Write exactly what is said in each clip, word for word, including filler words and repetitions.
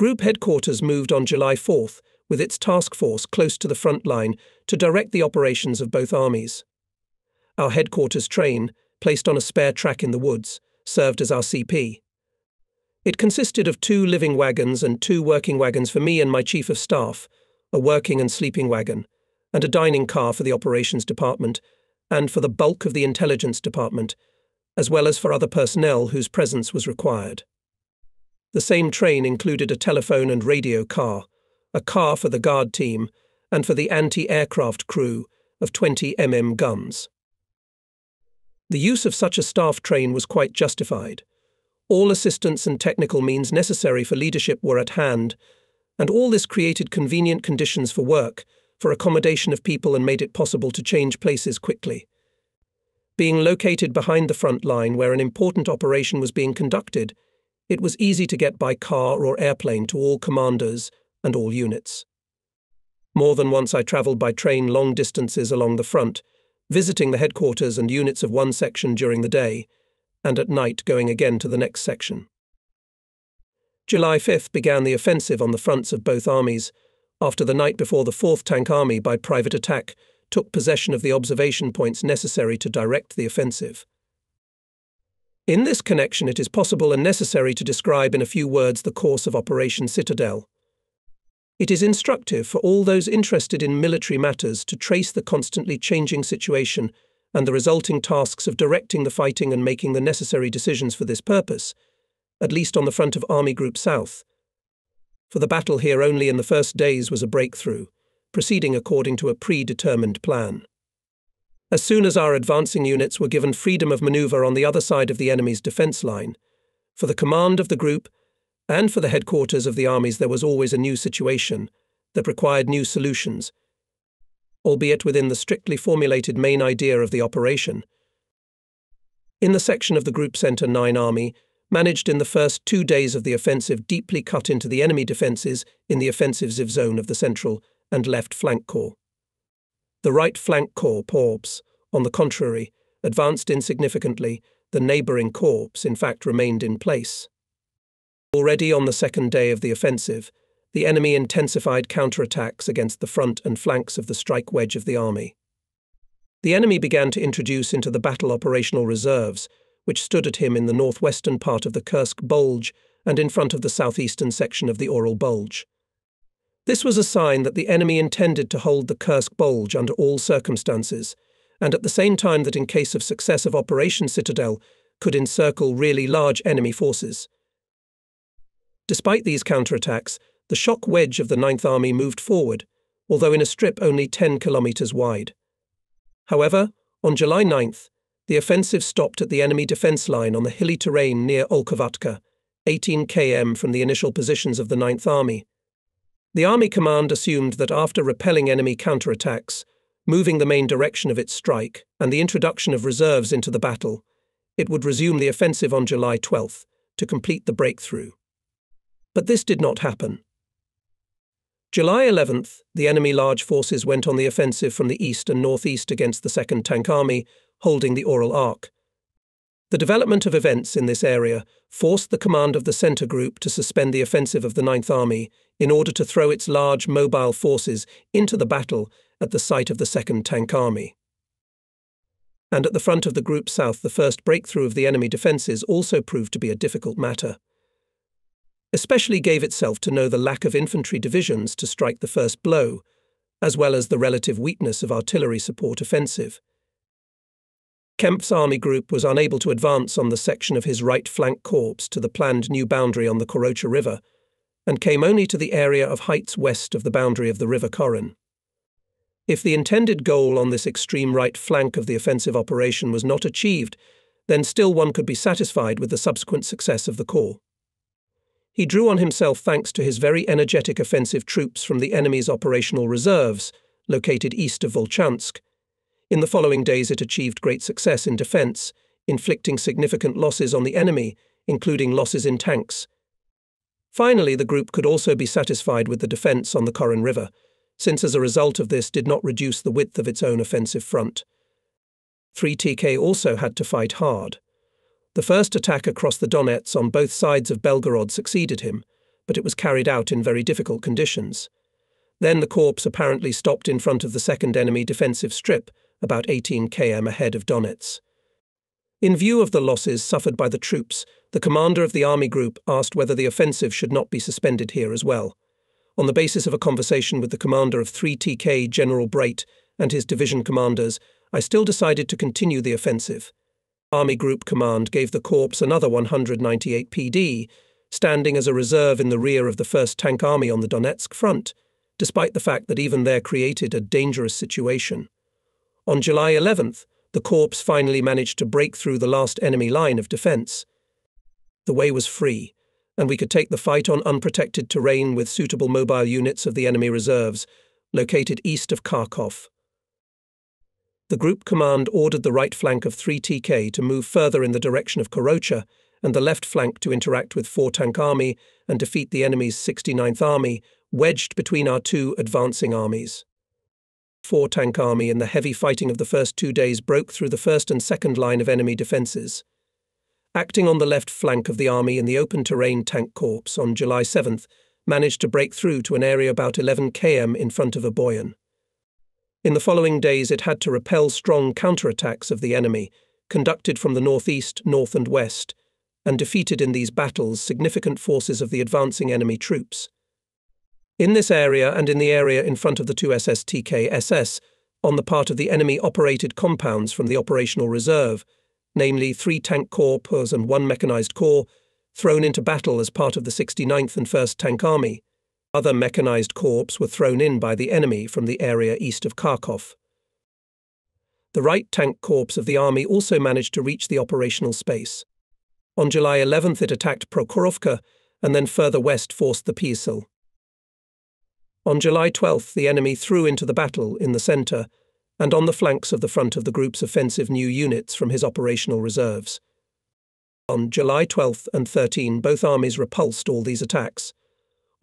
Group headquarters moved on July fourth, with its task force close to the front line to direct the operations of both armies. Our headquarters train, placed on a spare track in the woods, served as our C P. It consisted of two living wagons and two working wagons for me and my chief of staff, a working and sleeping wagon, and a dining car for the operations department and for the bulk of the intelligence department, as well as for other personnel whose presence was required. The same train included a telephone and radio car, a car for the guard team and for the anti-aircraft crew of twenty millimeter guns. The use of such a staff train was quite justified. All assistance and technical means necessary for leadership were at hand, and all this created convenient conditions for work, for accommodation of people, and made it possible to change places quickly. Being located behind the front line where an important operation was being conducted, it was easy to get by car or airplane to all commanders and all units. More than once I travelled by train long distances along the front, visiting the headquarters and units of one section during the day, and at night going again to the next section. July fifth began the offensive on the fronts of both armies, after the night before the fourth Tank Army, by private attack, took possession of the observation points necessary to direct the offensive. In this connection, it is possible and necessary to describe in a few words the course of Operation Citadel. It is instructive for all those interested in military matters to trace the constantly changing situation and the resulting tasks of directing the fighting and making the necessary decisions for this purpose, at least on the front of Army Group South. For the battle here only in the first days was a breakthrough, proceeding according to a predetermined plan. As soon as our advancing units were given freedom of manoeuvre on the other side of the enemy's defence line, for the command of the group and for the headquarters of the armies there was always a new situation that required new solutions, albeit within the strictly formulated main idea of the operation. In the section of the Group Centre nine Army, managed in the first two days of the offensive deeply cut into the enemy defences in the offensive zone of the Central and Left Flank Corps. The Right Flank Corps, P O R P S, on the contrary, advanced insignificantly. The neighbouring corps, in fact, remained in place. Already on the second day of the offensive, the enemy intensified counterattacks against the front and flanks of the strike wedge of the army. The enemy began to introduce into the battle operational reserves, which stood at him in the northwestern part of the Kursk Bulge and in front of the southeastern section of the Oral Bulge. This was a sign that the enemy intended to hold the Kursk Bulge under all circumstances, and at the same time that in case of success of Operation Citadel could encircle really large enemy forces. Despite these counterattacks, the shock wedge of the ninth Army moved forward, although in a strip only ten kilometres wide. However, on July ninth, the offensive stopped at the enemy defence line on the hilly terrain near Olkovatka, eighteen kilometres from the initial positions of the ninth Army. The Army Command assumed that after repelling enemy counterattacks, moving the main direction of its strike, and the introduction of reserves into the battle, it would resume the offensive on July twelfth to complete the breakthrough. But this did not happen. July eleventh, the enemy large forces went on the offensive from the east and northeast against the second Tank Army, holding the Oral Arc. The development of events in this area forced the command of the Centre Group to suspend the offensive of the ninth Army in order to throw its large mobile forces into the battle at the site of the second Tank Army. And at the front of the Group South, the first breakthrough of the enemy defences also proved to be a difficult matter. Especially gave itself to know the lack of infantry divisions to strike the first blow, as well as the relative weakness of artillery support offensive. Kempf's army group was unable to advance on the section of his right flank corps to the planned new boundary on the Korocha River, and came only to the area of heights west of the boundary of the River Koren. If the intended goal on this extreme right flank of the offensive operation was not achieved, then still one could be satisfied with the subsequent success of the corps. He drew on himself, thanks to his very energetic offensive troops from the enemy's operational reserves, located east of Volchansk. In the following days it achieved great success in defence, inflicting significant losses on the enemy, including losses in tanks. Finally, the group could also be satisfied with the defence on the Koren River, since as a result of this did not reduce the width of its own offensive front. three T K also had to fight hard. The first attack across the Donets on both sides of Belgorod succeeded him, but it was carried out in very difficult conditions. Then the corps apparently stopped in front of the second enemy defensive strip, about eighteen kilometers ahead of Donetsk. In view of the losses suffered by the troops, the commander of the army group asked whether the offensive should not be suspended here as well. On the basis of a conversation with the commander of three T K, General Brait, and his division commanders, I still decided to continue the offensive. Army Group Command gave the corps another one hundred ninety-eight P D, standing as a reserve in the rear of the first Tank Army on the Donetsk front, despite the fact that even there created a dangerous situation. On July eleventh, the corps finally managed to break through the last enemy line of defense. The way was free, and we could take the fight on unprotected terrain with suitable mobile units of the enemy reserves, located east of Kharkov. The group command ordered the right flank of three T K to move further in the direction of Korocha and the left flank to interact with four Tank Army and defeat the enemy's sixty-ninth Army, wedged between our two advancing armies. four Tank Army in the heavy fighting of the first two days broke through the first and second line of enemy defences. Acting on the left flank of the army in the open terrain, Tank Corps on July seventh managed to break through to an area about eleven kilometers in front of Oboyan. In the following days, it had to repel strong counterattacks of the enemy, conducted from the northeast, north and west, and defeated in these battles significant forces of the advancing enemy troops. In this area and in the area in front of the two S S T K S S, on the part of the enemy-operated compounds from the operational reserve, namely three tank corps and one mechanized corps, thrown into battle as part of the sixty-ninth and first Tank Army, other mechanized corps were thrown in by the enemy from the area east of Kharkov. The right tank corps of the army also managed to reach the operational space. On July eleventh, it attacked Prokhorovka and then further west forced the Pisel. On July twelfth, the enemy threw into the battle in the center and on the flanks of the front of the group's offensive new units from his operational reserves. On July twelfth and thirteenth, both armies repulsed all these attacks.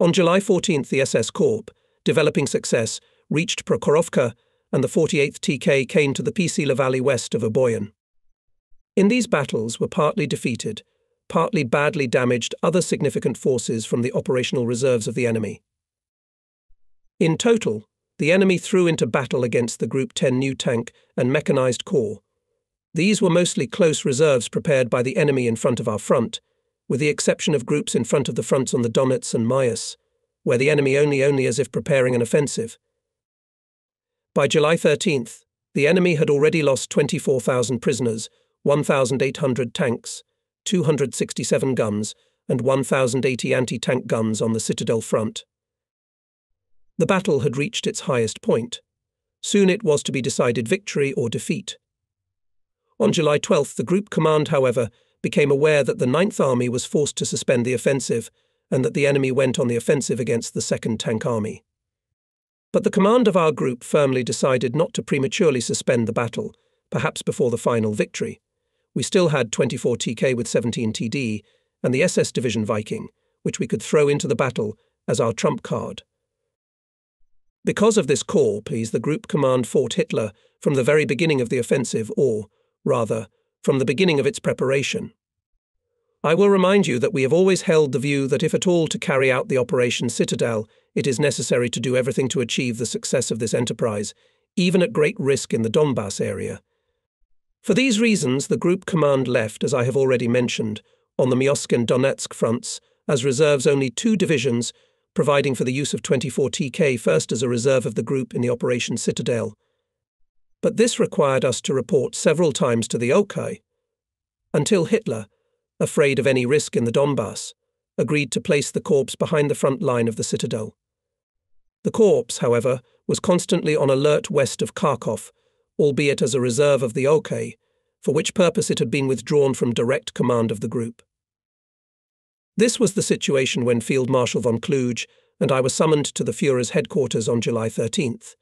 On July fourteenth, the S S Corps, developing success, reached Prokhorovka, and the forty-eighth T K came to the Pisila Valley west of Oboyan. In these battles were partly defeated, partly badly damaged other significant forces from the operational reserves of the enemy. In total, the enemy threw into battle against the Group ten New Tank and Mechanized Corps. These were mostly close reserves prepared by the enemy in front of our front, with the exception of groups in front of the fronts on the Donets and Myas, where the enemy only only as if preparing an offensive. By July thirteenth, the enemy had already lost twenty-four thousand prisoners, one thousand eight hundred tanks, two hundred sixty-seven guns, and one thousand eighty anti-tank guns on the Citadel front. The battle had reached its highest point. Soon it was to be decided victory or defeat. On July twelfth, the group command, however, became aware that the ninth Army was forced to suspend the offensive and that the enemy went on the offensive against the second Tank Army. But the command of our group firmly decided not to prematurely suspend the battle, perhaps before the final victory. We still had twenty-four T K with seventeen T D and the S S Division Viking, which we could throw into the battle as our trump card. Because of this call, please, the group command fought Hitler from the very beginning of the offensive, or, rather, from the beginning of its preparation. I will remind you that we have always held the view that if at all to carry out the Operation Citadel, it is necessary to do everything to achieve the success of this enterprise, even at great risk in the Donbass area. For these reasons, the group command left, as I have already mentioned, on the Mysk and Donetsk fronts as reserves only two divisions, providing for the use of twenty-four T K first as a reserve of the group in the Operation Citadel. But this required us to report several times to the O K I, until Hitler, afraid of any risk in the Donbass, agreed to place the corps behind the front line of the Citadel. The corps, however, was constantly on alert west of Kharkov, albeit as a reserve of the O K I, for which purpose it had been withdrawn from direct command of the group. This was the situation when Field Marshal von Kluge and I were summoned to the Führer's headquarters on July thirteenth.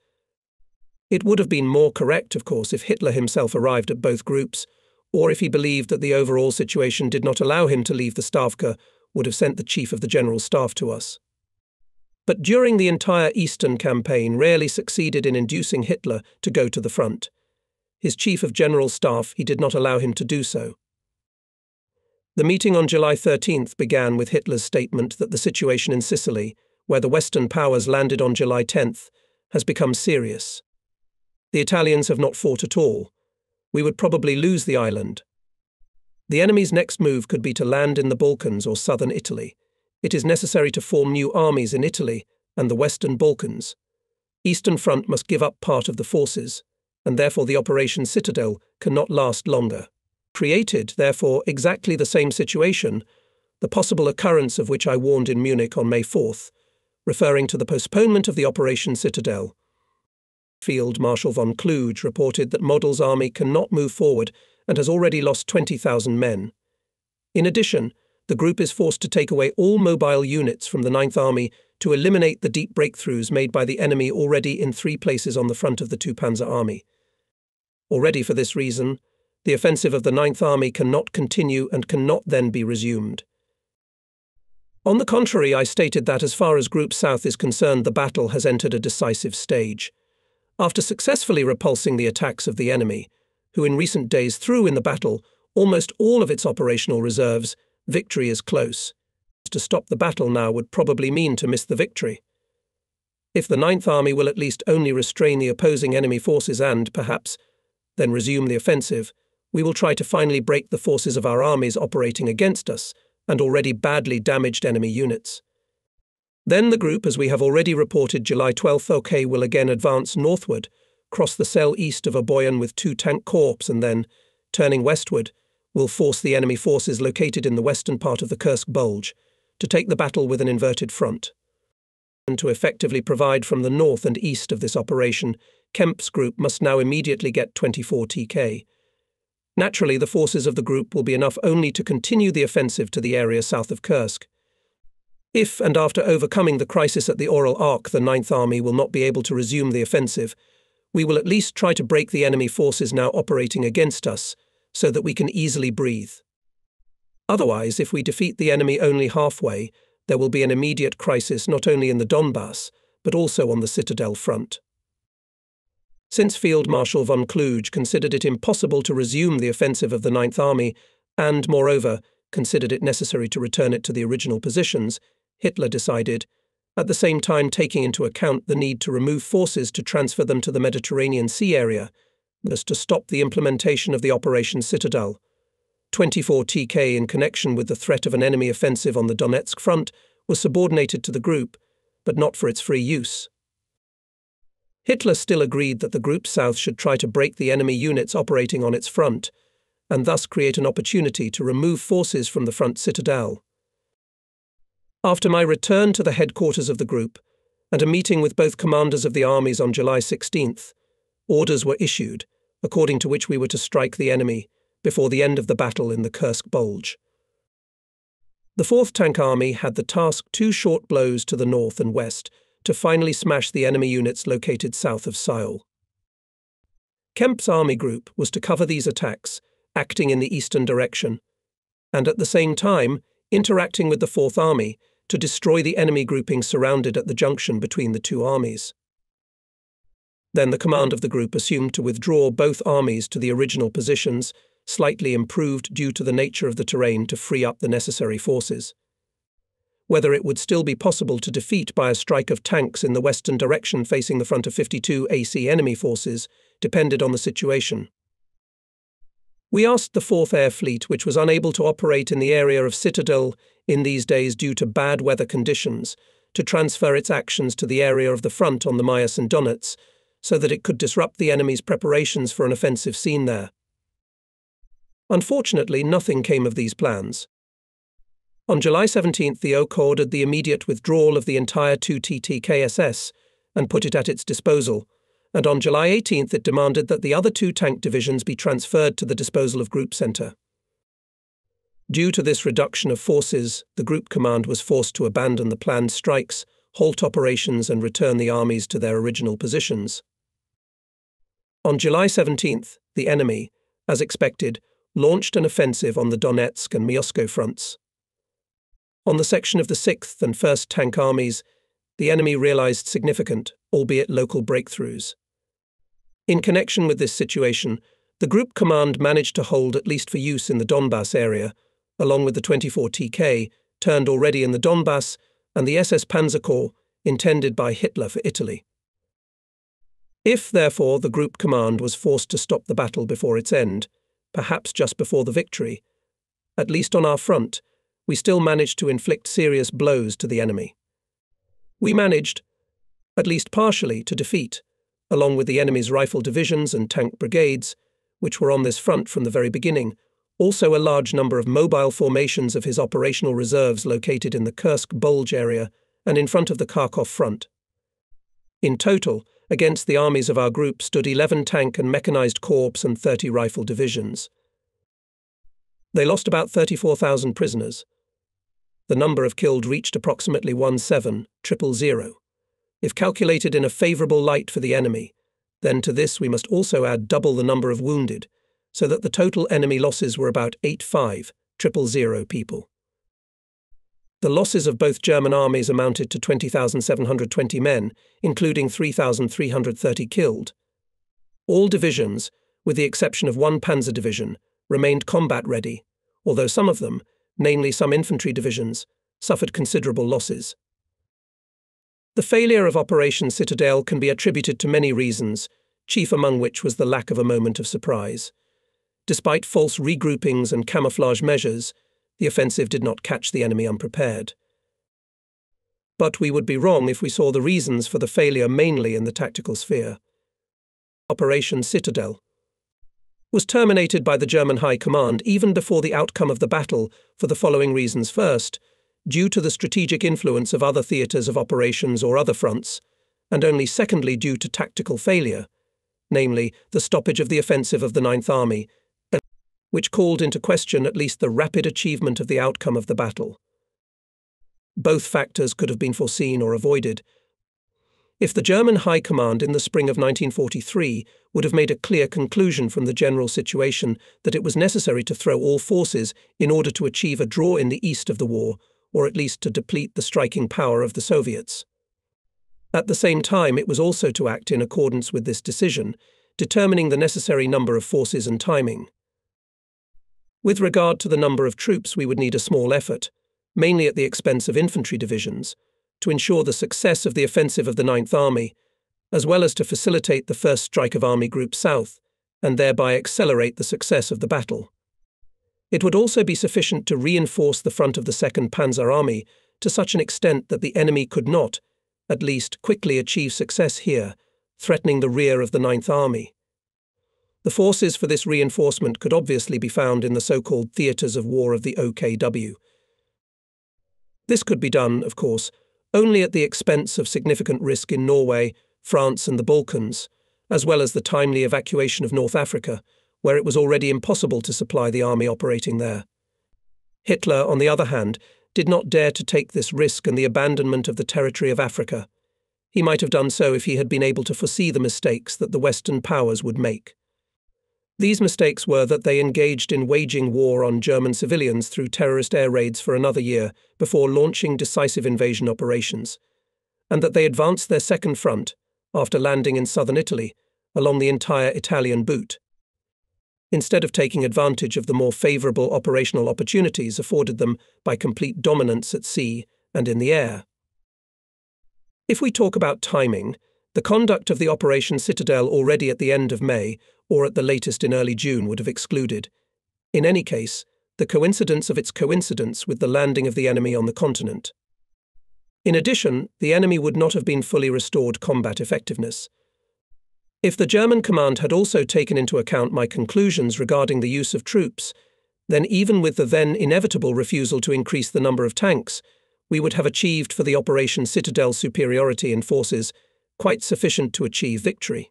It would have been more correct, of course, if Hitler himself arrived at both groups, or if he believed that the overall situation did not allow him to leave the Stavka, would have sent the Chief of the General Staff to us. But during the entire Eastern campaign, rarely succeeded in inducing Hitler to go to the front. His Chief of General Staff, he did not allow him to do so. The meeting on July thirteenth began with Hitler's statement that the situation in Sicily, where the Western powers landed on July tenth, has become serious. The Italians have not fought at all. We would probably lose the island. The enemy's next move could be to land in the Balkans or southern Italy. It is necessary to form new armies in Italy and the Western Balkans. Eastern Front must give up part of the forces, and therefore the Operation Citadel cannot last longer. Created, therefore, exactly the same situation, the possible occurrence of which I warned in Munich on May fourth, referring to the postponement of the Operation Citadel. Field Marshal von Kluge reported that Model's army cannot move forward and has already lost twenty thousand men. In addition, the group is forced to take away all mobile units from the Ninth Army to eliminate the deep breakthroughs made by the enemy already in three places on the front of the Two Panzer Army. Already for this reason, the offensive of the Ninth Army cannot continue and cannot then be resumed. On the contrary, I stated that as far as Group South is concerned, the battle has entered a decisive stage. After successfully repulsing the attacks of the enemy, who in recent days threw in the battle almost all of its operational reserves, victory is close. To stop the battle now would probably mean to miss the victory. If the Ninth Army will at least only restrain the opposing enemy forces and, perhaps, then resume the offensive, we will try to finally break the forces of our armies operating against us and already badly damaged enemy units. Then the group, as we have already reported, July twelfth, OK, will again advance northward, cross the Selle east of Aboyne with two tank corps and then, turning westward, will force the enemy forces located in the western part of the Kursk Bulge to take the battle with an inverted front. And to effectively provide from the north and east of this operation, Kemp's group must now immediately get twenty-four T K. Naturally, the forces of the group will be enough only to continue the offensive to the area south of Kursk. If, and after overcoming the crisis at the Oral Arc, the Ninth Army will not be able to resume the offensive, we will at least try to break the enemy forces now operating against us, so that we can easily breathe. Otherwise, if we defeat the enemy only halfway, there will be an immediate crisis not only in the Donbass, but also on the Citadel front. Since Field Marshal von Kluge considered it impossible to resume the offensive of the Ninth Army, and, moreover, considered it necessary to return it to the original positions, Hitler decided, at the same time taking into account the need to remove forces to transfer them to the Mediterranean Sea area, thus to stop the implementation of the Operation Citadel. twenty-four T K, in connection with the threat of an enemy offensive on the Donetsk front, was subordinated to the group, but not for its free use. Hitler still agreed that the Group South should try to break the enemy units operating on its front, and thus create an opportunity to remove forces from the front citadel. After my return to the headquarters of the group, and a meeting with both commanders of the armies on July sixteenth, orders were issued, according to which we were to strike the enemy before the end of the battle in the Kursk Bulge. The fourth Tank Army had the task two short blows to the north and west to finally smash the enemy units located south of Seoul. Kemp's army group was to cover these attacks, acting in the eastern direction, and at the same time interacting with the Fourth Army to destroy the enemy grouping surrounded at the junction between the two armies. Then the command of the group assumed to withdraw both armies to the original positions, slightly improved due to the nature of the terrain to free up the necessary forces. Whether it would still be possible to defeat by a strike of tanks in the western direction facing the front of fifty-two A C enemy forces depended on the situation. We asked the Fourth Air Fleet, which was unable to operate in the area of Citadel in these days due to bad weather conditions, to transfer its actions to the area of the front on the Maas and Donets, so that it could disrupt the enemy's preparations for an offensive seen there. Unfortunately, nothing came of these plans. On July seventeenth, the O C ordered the immediate withdrawal of the entire two T T K S S and put it at its disposal, and on July eighteenth it demanded that the other two tank divisions be transferred to the disposal of Group Center. Due to this reduction of forces, the group command was forced to abandon the planned strikes, halt operations and return the armies to their original positions. On July seventeenth, the enemy, as expected, launched an offensive on the Donetsk and Miosko fronts. On the section of the sixth and first Tank Armies, the enemy realized significant, albeit local, breakthroughs. In connection with this situation, the group command managed to hold, at least for use in the Donbass area, along with the twenty-four T K, turned already in the Donbass, and the S S Panzer Corps, intended by Hitler for Italy. If, therefore, the group command was forced to stop the battle before its end, perhaps just before the victory, at least on our front, we still managed to inflict serious blows to the enemy. We managed, at least partially, to defeat, along with the enemy's rifle divisions and tank brigades, which were on this front from the very beginning, also a large number of mobile formations of his operational reserves located in the Kursk Bulge area and in front of the Kharkov front. In total, against the armies of our group stood eleven tank and mechanized corps and thirty rifle divisions. They lost about thirty-four thousand prisoners. The number of killed reached approximately seventeen thousand. If calculated in a favorable light for the enemy, then to this we must also add double the number of wounded, so that the total enemy losses were about eighty-five thousand people. The losses of both German armies amounted to twenty thousand seven hundred twenty men, including three thousand three hundred thirty killed. All divisions, with the exception of one panzer division, remained combat-ready, although some of them, namely some infantry divisions, suffered considerable losses. The failure of Operation Citadel can be attributed to many reasons, chief among which was the lack of a moment of surprise. Despite false regroupings and camouflage measures, the offensive did not catch the enemy unprepared. But we would be wrong if we saw the reasons for the failure mainly in the tactical sphere. Operation Citadel was terminated by the German High Command even before the outcome of the battle for the following reasons. First, due to the strategic influence of other theatres of operations or other fronts, and only secondly due to tactical failure, namely the stoppage of the offensive of the Ninth Army, which called into question at least the rapid achievement of the outcome of the battle. Both factors could have been foreseen or avoided if the German High Command in the spring of nineteen forty-three would have made a clear conclusion from the general situation that it was necessary to throw all forces in order to achieve a draw in the east of the war, or at least to deplete the striking power of the Soviets. At the same time, it was also to act in accordance with this decision, determining the necessary number of forces and timing. With regard to the number of troops, we would need a small effort, mainly at the expense of infantry divisions, to ensure the success of the offensive of the Ninth Army, as well as to facilitate the first strike of Army Group South, and thereby accelerate the success of the battle. It would also be sufficient to reinforce the front of the Second Panzer Army to such an extent that the enemy could not, at least quickly, achieve success here, threatening the rear of the Ninth Army. The forces for this reinforcement could obviously be found in the so-called theatres of war of the O K W. This could be done, of course, only at the expense of significant risk in Norway, France and the Balkans, as well as the timely evacuation of North Africa, where it was already impossible to supply the army operating there. Hitler, on the other hand, did not dare to take this risk and the abandonment of the territory of Africa. He might have done so if he had been able to foresee the mistakes that the Western powers would make. These mistakes were that they engaged in waging war on German civilians through terrorist air raids for another year before launching decisive invasion operations, and that they advanced their second front, after landing in southern Italy, along the entire Italian boot, instead of taking advantage of the more favourable operational opportunities afforded them by complete dominance at sea and in the air. If we talk about timing, the conduct of the Operation Citadel already at the end of May, or at the latest in early June, would have excluded, in any case, the coincidence of its coincidence with the landing of the enemy on the continent. In addition, the enemy would not have been fully restored combat effectiveness. If the German command had also taken into account my conclusions regarding the use of troops, then even with the then inevitable refusal to increase the number of tanks, we would have achieved for the Operation Citadel superiority in forces quite sufficient to achieve victory.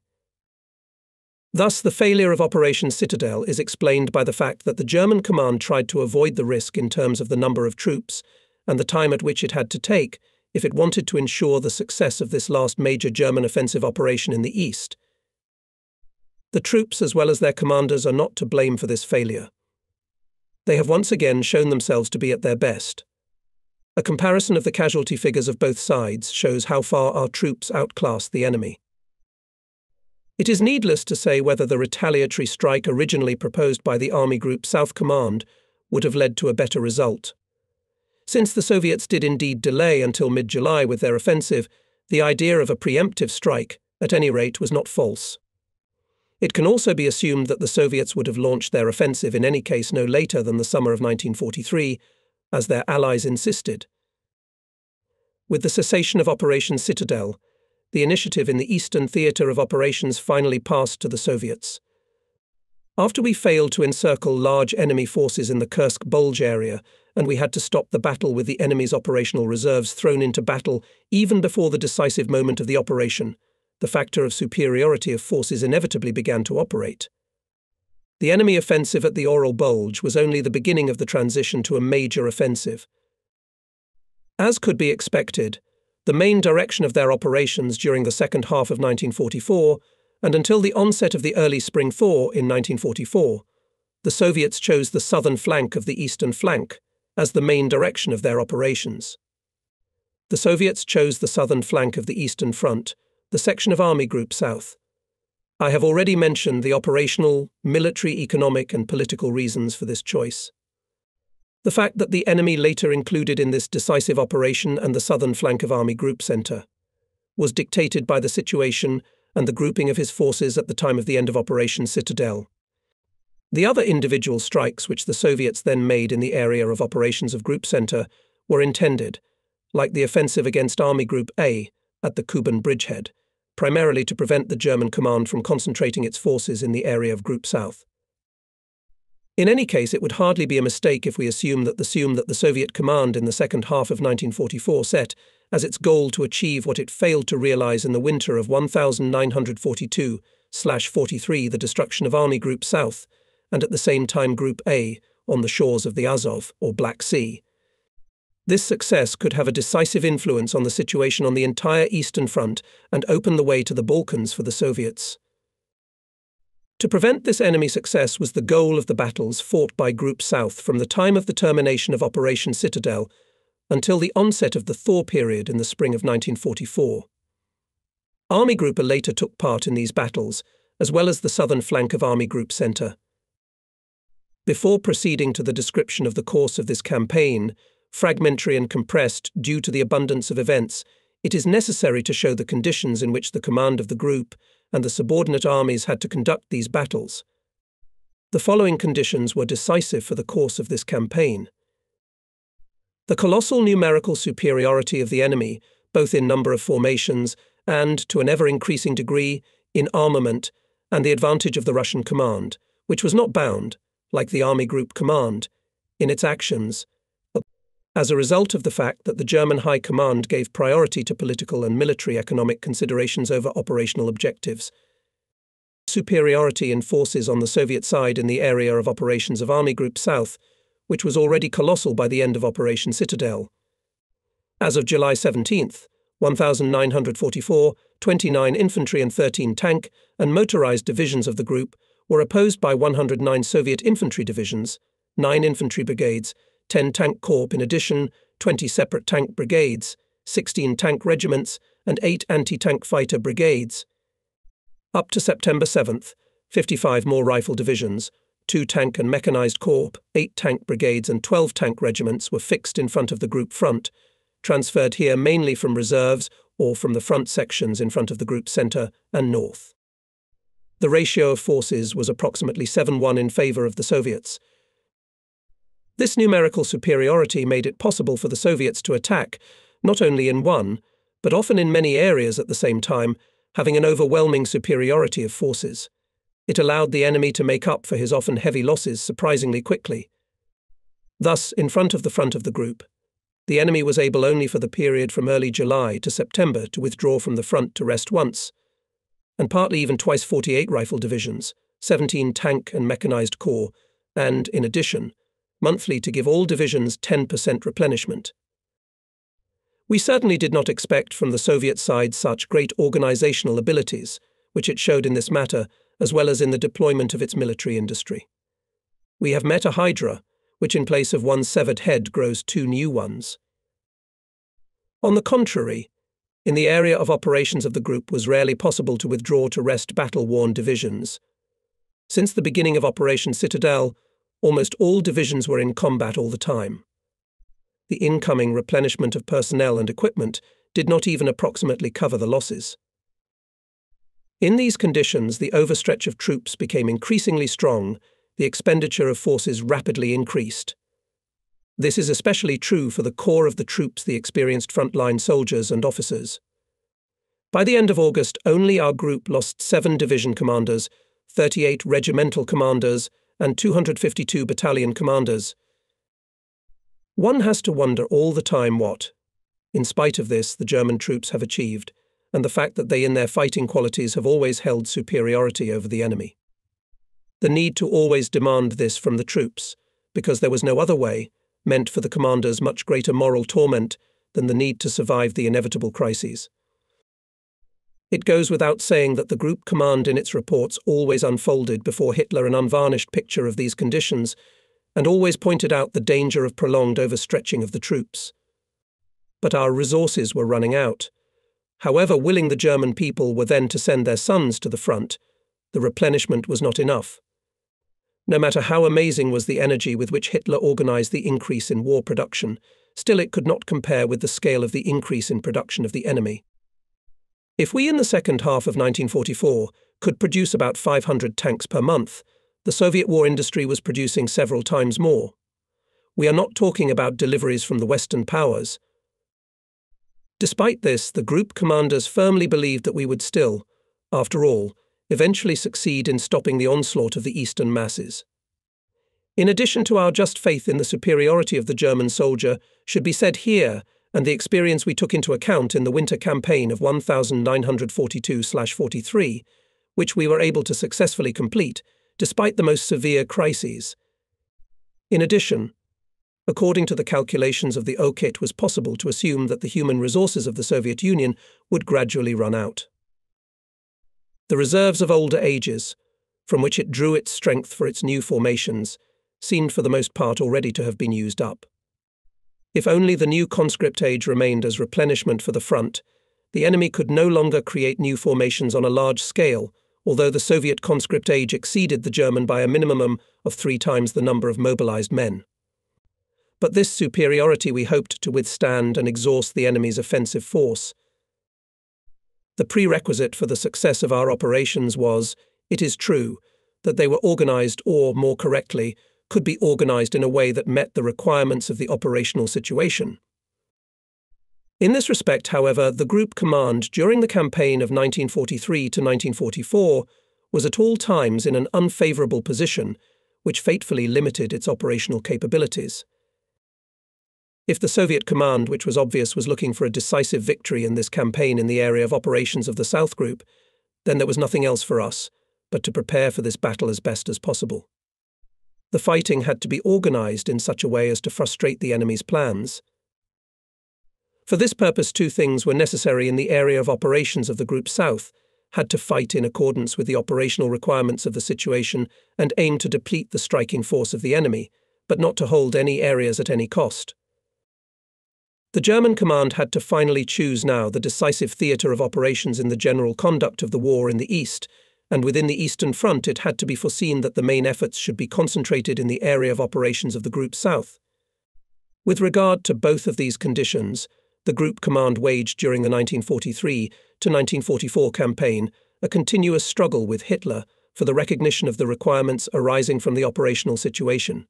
Thus, the failure of Operation Citadel is explained by the fact that the German command tried to avoid the risk in terms of the number of troops and the time at which it had to take if it wanted to ensure the success of this last major German offensive operation in the East. The troops, as well as their commanders, are not to blame for this failure. They have once again shown themselves to be at their best. A comparison of the casualty figures of both sides shows how far our troops outclassed the enemy. It is needless to say whether the retaliatory strike originally proposed by the Army Group South Command would have led to a better result. Since the Soviets did indeed delay until mid-July with their offensive, the idea of a preemptive strike, at any rate, was not false. It can also be assumed that the Soviets would have launched their offensive in any case no later than the summer of nineteen forty-three, as their allies insisted. With the cessation of Operation Citadel, the initiative in the Eastern Theater of Operations finally passed to the Soviets. After we failed to encircle large enemy forces in the Kursk Bulge area, and we had to stop the battle with the enemy's operational reserves thrown into battle even before the decisive moment of the operation, the factor of superiority of forces inevitably began to operate. The enemy offensive at the Oral Bulge was only the beginning of the transition to a major offensive. As could be expected, the main direction of their operations during the second half of nineteen forty-four, and until the onset of the early Spring Thaw in nineteen forty-four, the Soviets chose the southern flank of the eastern flank as the main direction of their operations. The Soviets chose the southern flank of the Eastern Front, the section of Army Group South. I have already mentioned the operational, military, economic, and political reasons for this choice. The fact that the enemy later included in this decisive operation and the southern flank of Army Group Center was dictated by the situation and the grouping of his forces at the time of the end of Operation Citadel. The other individual strikes which the Soviets then made in the area of operations of Group Center were intended, like the offensive against Army Group A at the Kuban bridgehead, primarily to prevent the German command from concentrating its forces in the area of Group South. In any case, it would hardly be a mistake if we assume that, assume that the Soviet command in the second half of nineteen forty-four set as its goal to achieve what it failed to realize in the winter of nineteen forty-two forty-three, the destruction of Army Group South, and at the same time Group A, on the shores of the Azov, or Black Sea. This success could have a decisive influence on the situation on the entire Eastern Front and open the way to the Balkans for the Soviets. To prevent this enemy success was the goal of the battles fought by Group South from the time of the termination of Operation Citadel until the onset of the thaw period in the spring of nineteen forty-four. Army Group A later took part in these battles, as well as the southern flank of Army Group Center. Before proceeding to the description of the course of this campaign, fragmentary and compressed due to the abundance of events, it is necessary to show the conditions in which the command of the group and the subordinate armies had to conduct these battles. The following conditions were decisive for the course of this campaign. The colossal numerical superiority of the enemy, both in number of formations and, to an ever-increasing degree, in armament, and the advantage of the Russian command, which was not bound, like the Army Group Command, in its actions, as a result of the fact that the German High Command gave priority to political and military economic considerations over operational objectives. Superiority in forces on the Soviet side in the area of operations of Army Group South, which was already colossal by the end of Operation Citadel. As of July seventeenth nineteen forty-four, twenty-nine infantry and thirteen tank and motorized divisions of the group were opposed by one hundred nine Soviet infantry divisions, nine infantry brigades, ten tank corps in addition, twenty separate tank brigades, sixteen tank regiments, and eight anti-tank fighter brigades. Up to September seventh, fifty-five more rifle divisions, two tank and mechanized corps, eight tank brigades, and twelve tank regiments were fixed in front of the group front, transferred here mainly from reserves or from the front sections in front of the group center and north. The ratio of forces was approximately seven one in favor of the Soviets. This numerical superiority made it possible for the Soviets to attack, not only in one, but often in many areas at the same time, having an overwhelming superiority of forces. It allowed the enemy to make up for his often heavy losses surprisingly quickly. Thus, in front of the front of the group, the enemy was able only for the period from early July to September to withdraw from the front to rest once, and partly even twice forty-eight rifle divisions, seventeen tank and mechanized corps, and, in addition, monthly to give all divisions ten percent replenishment. We certainly did not expect from the Soviet side such great organizational abilities, which it showed in this matter, as well as in the deployment of its military industry. We have met a hydra, which in place of one severed head grows two new ones. On the contrary, in the area of operations of the group was rarely possible to withdraw to rest battle-worn divisions. Since the beginning of Operation Citadel, Almost all divisions were in combat all the time. The incoming replenishment of personnel and equipment did not even approximately cover the losses. In these conditions, the overstretch of troops became increasingly strong, the expenditure of forces rapidly increased. This is especially true for the core of the troops, the experienced frontline soldiers and officers. By the end of August, only our group lost seven division commanders, thirty-eight regimental commanders, and two hundred fifty-two battalion commanders. One has to wonder all the time what, in spite of this, the German troops have achieved, and the fact that they in their fighting qualities have always held superiority over the enemy. The need to always demand this from the troops, because there was no other way, meant for the commanders much greater moral torment than the need to survive the inevitable crises. It goes without saying that the group command in its reports always unfolded before Hitler an unvarnished picture of these conditions, and always pointed out the danger of prolonged overstretching of the troops. But our resources were running out. However willing the German people were then to send their sons to the front, the replenishment was not enough. No matter how amazing was the energy with which Hitler organized the increase in war production, still it could not compare with the scale of the increase in production of the enemy. If we in the second half of nineteen forty-four could produce about five hundred tanks per month, the Soviet war industry was producing several times more. We are not talking about deliveries from the Western powers. Despite this, the group commanders firmly believed that we would still, after all, eventually succeed in stopping the onslaught of the Eastern masses. In addition to our just faith in the superiority of the German soldier should be said here, and the experience we took into account in the winter campaign of nineteen forty-two forty-three, which we were able to successfully complete, despite the most severe crises. In addition, according to the calculations of the O K I T, it was possible to assume that the human resources of the Soviet Union would gradually run out. The reserves of older ages, from which it drew its strength for its new formations, seemed for the most part already to have been used up. If only the new conscript age remained as replenishment for the front, the enemy could no longer create new formations on a large scale, although the Soviet conscript age exceeded the German by a minimum of three times the number of mobilized men. But this superiority we hoped to withstand and exhaust the enemy's offensive force. The prerequisite for the success of our operations was, it is true, that they were organized or, more correctly, could be organized in a way that met the requirements of the operational situation. In this respect, however, the group command during the campaign of nineteen forty-three to nineteen forty-four was at all times in an unfavorable position, which fatefully limited its operational capabilities. If the Soviet command, which was obvious, was looking for a decisive victory in this campaign in the area of operations of the South Group, then there was nothing else for us but to prepare for this battle as best as possible. The fighting had to be organized in such a way as to frustrate the enemy's plans. For this purpose, two things were necessary in the area of operations of the Group South, had to fight in accordance with the operational requirements of the situation and aim to deplete the striking force of the enemy, but not to hold any areas at any cost. The German command had to finally choose now the decisive theatre of operations in the general conduct of the war in the East, and within the Eastern Front it had to be foreseen that the main efforts should be concentrated in the area of operations of the Group South. With regard to both of these conditions, the group command waged during the nineteen forty-three to nineteen forty-four campaign a continuous struggle with Hitler for the recognition of the requirements arising from the operational situation.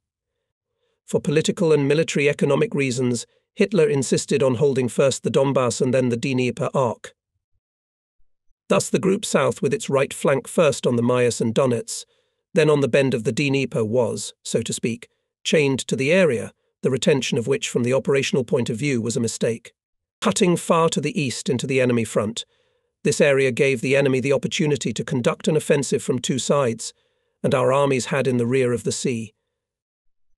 For political and military economic reasons, Hitler insisted on holding first the Donbass and then the Dnieper Arc. Thus the Group South, with its right flank first on the Maas and Donets, then on the bend of the Dnieper, was, so to speak, chained to the area, the retention of which from the operational point of view was a mistake. Cutting far to the east into the enemy front, this area gave the enemy the opportunity to conduct an offensive from two sides, and our armies had in the rear of the sea.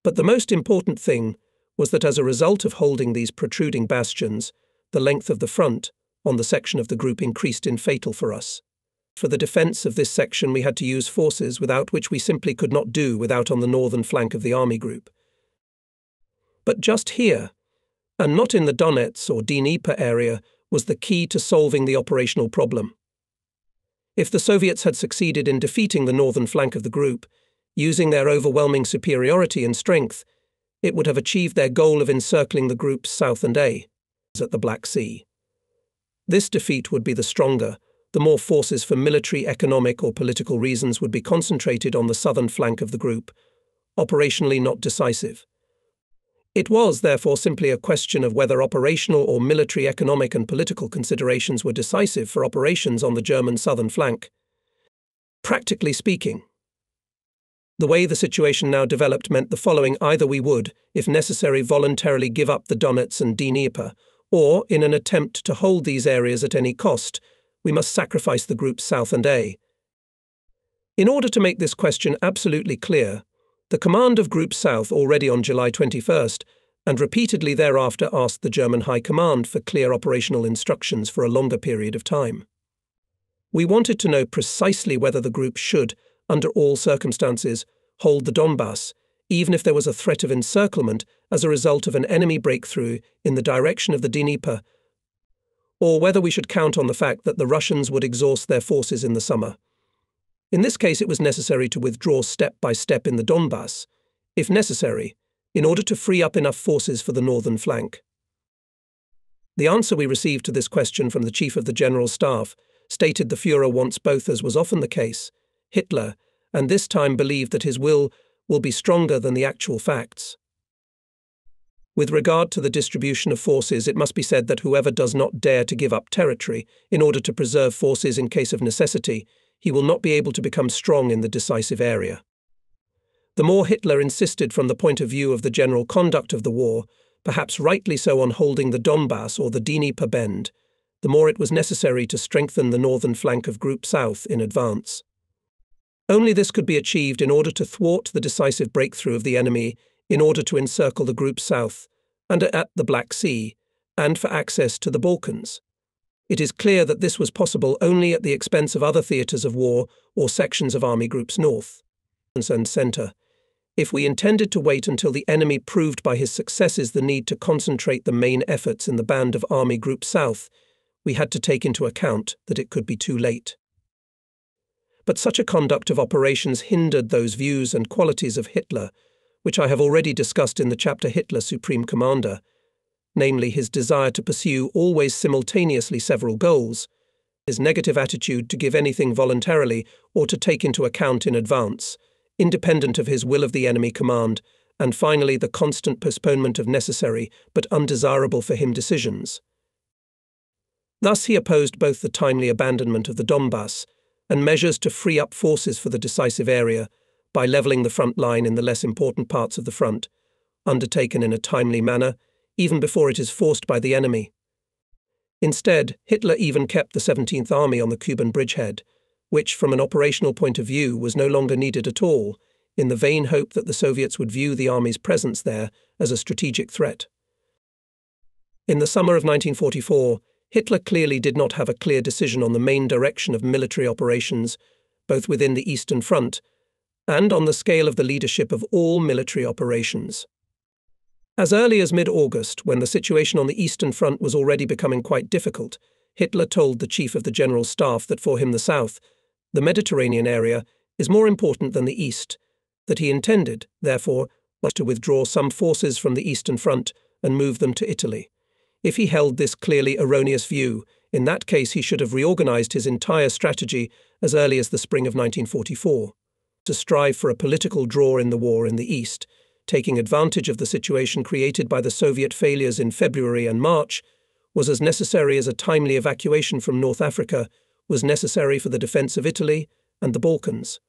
But the most important thing was that as a result of holding these protruding bastions, the length of the front on the section of the group increased in fatal for us. For the defense of this section we had to use forces without which we simply could not do without on the northern flank of the army group. But just here, and not in the Donets or Dnieper area, was the key to solving the operational problem. If the Soviets had succeeded in defeating the northern flank of the group, Using their overwhelming superiority and strength, it would have achieved their goal of encircling the group's south and A at the Black Sea. This defeat would be the stronger, the more forces for military, economic or political reasons would be concentrated on the southern flank of the group, operationally not decisive. It was, therefore, simply a question of whether operational or military, economic and political considerations were decisive for operations on the German southern flank. Practically speaking, the way the situation now developed meant the following: either we would, if necessary, voluntarily give up the Donets and Dnieper, or, in an attempt to hold these areas at any cost, we must sacrifice the groups south and A. In order to make this question absolutely clear, the command of Group South already on July twenty-first and repeatedly thereafter asked the German High Command for clear operational instructions for a longer period of time. We wanted to know precisely whether the group should, under all circumstances, hold the Donbass, even if there was a threat of encirclement as a result of an enemy breakthrough in the direction of the Dnieper, or whether we should count on the fact that the Russians would exhaust their forces in the summer. In this case, it was necessary to withdraw step by step in the Donbass, if necessary, in order to free up enough forces for the northern flank. The answer we received to this question from the Chief of the General Staff stated the Führer wants both, as was often the case. Hitler, and this time believed that his will will be stronger than the actual facts. With regard to the distribution of forces, it must be said that whoever does not dare to give up territory in order to preserve forces in case of necessity, he will not be able to become strong in the decisive area. The more Hitler insisted from the point of view of the general conduct of the war, perhaps rightly so, on holding the Donbass or the Dnieper Bend, the more it was necessary to strengthen the northern flank of Group South in advance. Only this could be achieved in order to thwart the decisive breakthrough of the enemy, in order to encircle the Group South and at the Black Sea, and for access to the Balkans. It is clear that this was possible only at the expense of other theatres of war or sections of Army Groups North and Centre. If we intended to wait until the enemy proved by his successes the need to concentrate the main efforts in the band of Army Group South, we had to take into account that it could be too late. But such a conduct of operations hindered those views and qualities of Hitler, which I have already discussed in the chapter Hitler Supreme Commander, namely his desire to pursue always simultaneously several goals, his negative attitude to give anything voluntarily or to take into account in advance, independent of his will of the enemy command, and finally the constant postponement of necessary but undesirable for him decisions. Thus he opposed both the timely abandonment of the Donbass and measures to free up forces for the decisive area by levelling the front line in the less important parts of the front, undertaken in a timely manner, even before it is forced by the enemy. Instead, Hitler even kept the seventeenth Army on the Cuban bridgehead, which, from an operational point of view, was no longer needed at all, in the vain hope that the Soviets would view the Army's presence there as a strategic threat. In the summer of nineteen forty-four, Hitler clearly did not have a clear decision on the main direction of military operations, both within the Eastern Front and on the scale of the leadership of all military operations. As early as mid-August, when the situation on the Eastern Front was already becoming quite difficult, Hitler told the Chief of the General Staff that for him the South, the Mediterranean area, is more important than the East, that he intended, therefore, to withdraw some forces from the Eastern Front and move them to Italy. If he held this clearly erroneous view, in that case he should have reorganized his entire strategy as early as the spring of nineteen forty-four, to strive for a political draw in the war in the East, taking advantage of the situation created by the Soviet failures in February and March, was as necessary as a timely evacuation from North Africa was necessary for the defense of Italy and the Balkans.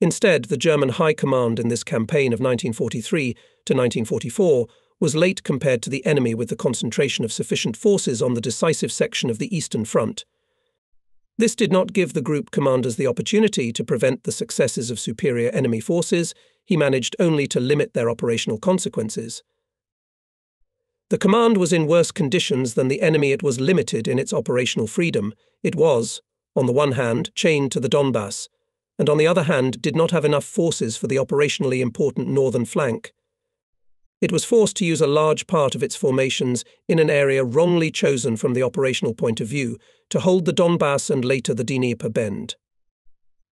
Instead, the German High Command in this campaign of nineteen forty-three to nineteen forty-four was late compared to the enemy with the concentration of sufficient forces on the decisive section of the Eastern Front. This did not give the group commanders the opportunity to prevent the successes of superior enemy forces. He managed only to limit their operational consequences. The command was in worse conditions than the enemy. It was limited in its operational freedom. It was, on the one hand, chained to the Donbass, and on the other hand, did not have enough forces for the operationally important northern flank. It was forced to use a large part of its formations in an area wrongly chosen from the operational point of view to hold the Donbass and later the Dnieper Bend.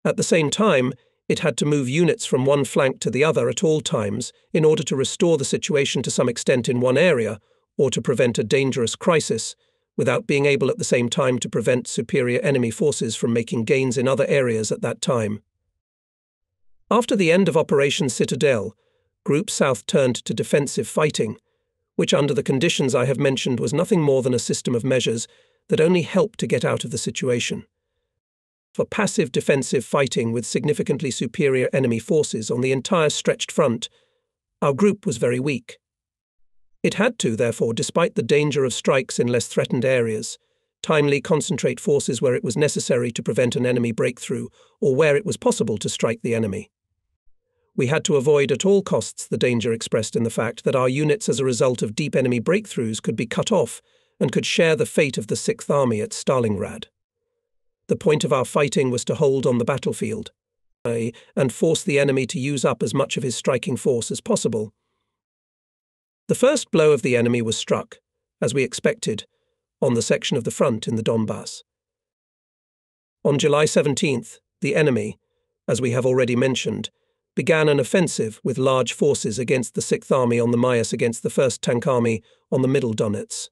At the same time, It had to move units from one flank to the other at all times in order to restore the situation to some extent in one area or to prevent a dangerous crisis, without being able at the same time to prevent superior enemy forces from making gains in other areas at that time. After the end of Operation Citadel, Group South turned to defensive fighting, which under the conditions I have mentioned was nothing more than a system of measures that only helped to get out of the situation. For passive defensive fighting with significantly superior enemy forces on the entire stretched front, our group was very weak. It had to, therefore, despite the danger of strikes in less threatened areas, timely concentrate forces where it was necessary to prevent an enemy breakthrough or where it was possible to strike the enemy. We had to avoid at all costs the danger expressed in the fact that our units as a result of deep enemy breakthroughs could be cut off and could share the fate of the Sixth Army at Stalingrad. The point of our fighting was to hold on the battlefield and force the enemy to use up as much of his striking force as possible. The first blow of the enemy was struck, as we expected, on the section of the front in the Donbass. On July seventeenth, the enemy, as we have already mentioned, began an offensive with large forces against the Sixth Army on the Mayas against the First Tank Army on the Middle Donets.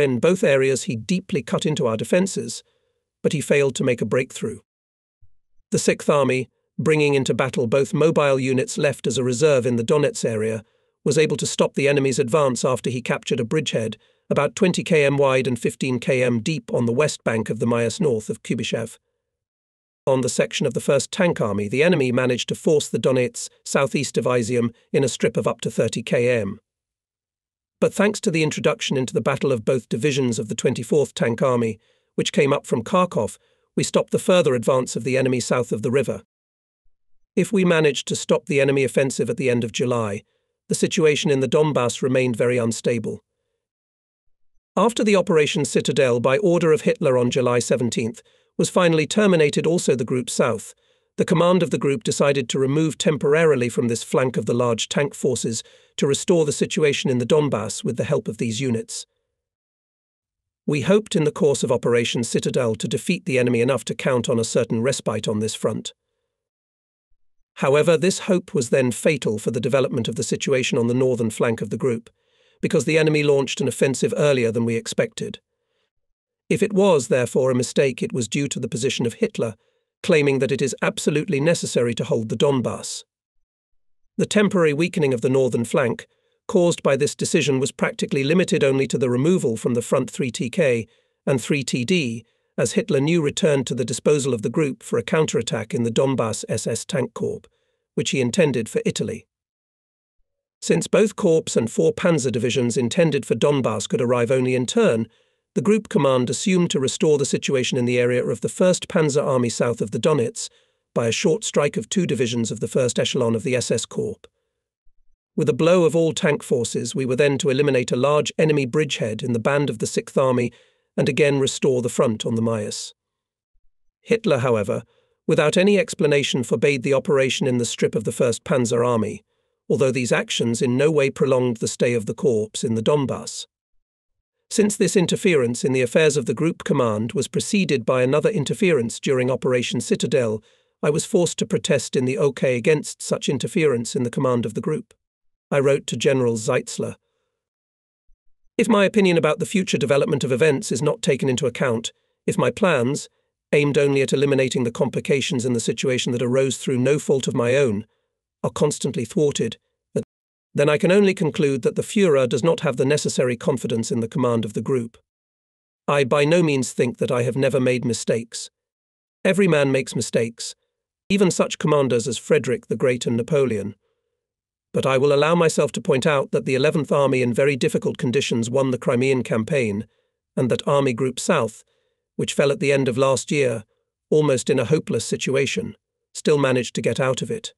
In both areas he deeply cut into our defences, but he failed to make a breakthrough. The Sixth Army, bringing into battle both mobile units left as a reserve in the Donets area, was able to stop the enemy's advance after he captured a bridgehead about twenty kilometers wide and fifteen kilometers deep on the west bank of the Mayas north of Kubyshev. On the section of the First Tank Army, the enemy managed to force the Donets southeast of Izium in a strip of up to thirty kilometers. But thanks to the introduction into the battle of both divisions of the twenty-fourth Tank Army, which came up from Kharkov, we stopped the further advance of the enemy south of the river. If we managed to stop the enemy offensive at the end of July, the situation in the Donbass remained very unstable. After the Operation Citadel, by order of Hitler on July seventeenth, was finally terminated also the Group South, the command of the group decided to remove temporarily from this flank of the large tank forces to restore the situation in the Donbass with the help of these units. We hoped in the course of Operation Citadel to defeat the enemy enough to count on a certain respite on this front. However, this hope was then fatal for the development of the situation on the northern flank of the group, because the enemy launched an offensive earlier than we expected. If it was, therefore, a mistake, it was due to the position of Hitler, claiming that it is absolutely necessary to hold the Donbass. The temporary weakening of the northern flank, caused by this decision, was practically limited only to the removal from the front three T K and three T D, as Hitler knew returned to the disposal of the group for a counterattack in the Donbass S S Tank Corps, which he intended for Italy. Since both corps and four panzer divisions intended for Donbass could arrive only in turn, the group command assumed to restore the situation in the area of the first Panzer Army south of the Donets by a short strike of two divisions of the first echelon of the S S Corps. With a blow of all tank forces, we were then to eliminate a large enemy bridgehead in the band of the Sixth Army and again restore the front on the Mayas. Hitler, however, without any explanation, forbade the operation in the strip of the first Panzer Army, although these actions in no way prolonged the stay of the corps in the Donbass. Since this interference in the affairs of the group command was preceded by another interference during Operation Citadel, I was forced to protest in the OK against such interference in the command of the group. I wrote to General Zeitzler, "If my opinion about the future development of events is not taken into account, if my plans, aimed only at eliminating the complications in the situation that arose through no fault of my own, are constantly thwarted, then I can only conclude that the Führer does not have the necessary confidence in the command of the group. I by no means think that I have never made mistakes. Every man makes mistakes, even such commanders as Frederick the Great and Napoleon. But I will allow myself to point out that the eleventh Army in very difficult conditions won the Crimean campaign, and that Army Group South, which fell at the end of last year, almost in a hopeless situation, still managed to get out of it.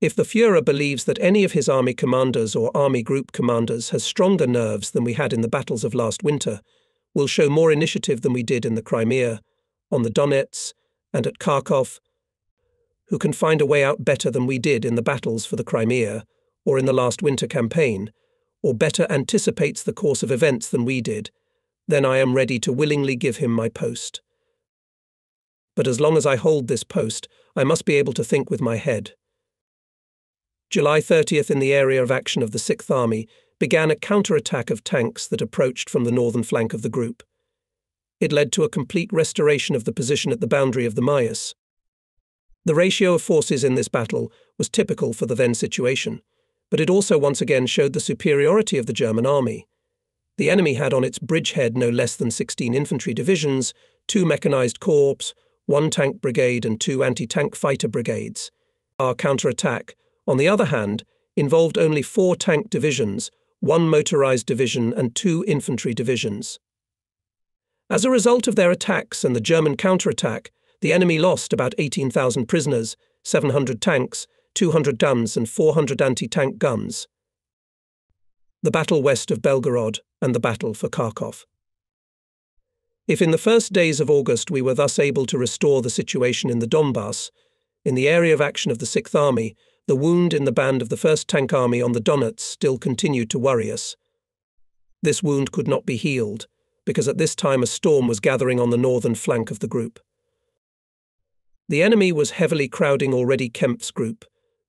If the Führer believes that any of his army commanders or army group commanders has stronger nerves than we had in the battles of last winter, will show more initiative than we did in the Crimea, on the Donets, and at Kharkov, who can find a way out better than we did in the battles for the Crimea or in the last winter campaign, or better anticipates the course of events than we did, then I am ready to willingly give him my post. But as long as I hold this post, I must be able to think with my head. July thirtieth, in the area of action of the Sixth Army, began a counterattack of tanks that approached from the northern flank of the group. It led to a complete restoration of the position at the boundary of the Mayas. The ratio of forces in this battle was typical for the then situation, but it also once again showed the superiority of the German army. The enemy had on its bridgehead no less than sixteen infantry divisions, two mechanized corps, one tank brigade and two anti-tank fighter brigades. Our counterattack, on the other hand, involved only four tank divisions, one motorized division and two infantry divisions. As a result of their attacks and the German counterattack, the enemy lost about eighteen thousand prisoners, seven hundred tanks, two hundred guns and four hundred anti-tank guns. The battle west of Belgorod and the battle for Kharkov. If in the first days of August we were thus able to restore the situation in the Donbass, in the area of action of the Sixth Army, the wound in the band of the First Tank Army on the Donets still continued to worry us. This wound could not be healed, because at this time a storm was gathering on the northern flank of the group. The enemy was heavily crowding already Kempf's group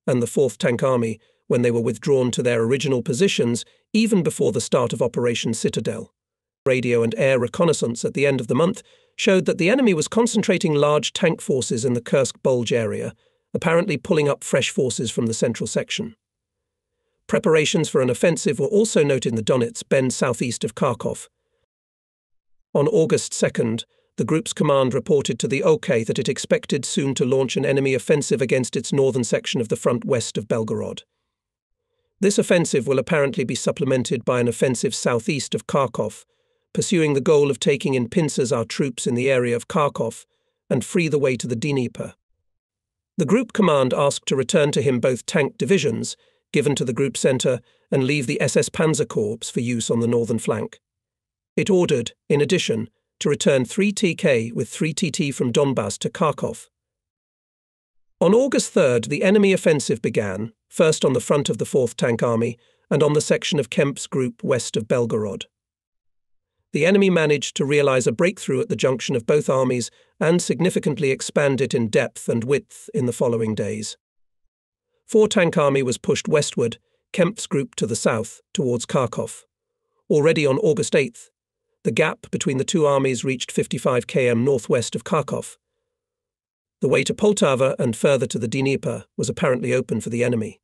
and the Fourth Tank Army when they were withdrawn to their original positions even before the start of Operation Citadel. Radio and air reconnaissance at the end of the month showed that the enemy was concentrating large tank forces in the Kursk Bulge area, apparently pulling up fresh forces from the central section. Preparations for an offensive were also noted in the Donets Bend southeast of Kharkov. On August second, the group's command reported to the O K that it expected soon to launch an enemy offensive against its northern section of the front west of Belgorod. This offensive will apparently be supplemented by an offensive southeast of Kharkov, pursuing the goal of taking in pincers our troops in the area of Kharkov and free the way to the Dnieper. The group command asked to return to him both tank divisions, given to the group centre, and leave the S S Panzer Corps for use on the northern flank. It ordered, in addition, to return three T K with three T T from Donbass to Kharkov. On August third, the enemy offensive began, first on the front of the Fourth Tank Army and on the section of Kempf's group west of Belgorod. The enemy managed to realise a breakthrough at the junction of both armies and significantly expand it in depth and width in the following days. Fourth Tank Army was pushed westward, Kempf's group to the south, towards Kharkov. Already on August eighth, the gap between the two armies reached fifty-five kilometers northwest of Kharkov. The way to Poltava and further to the Dnieper was apparently open for the enemy.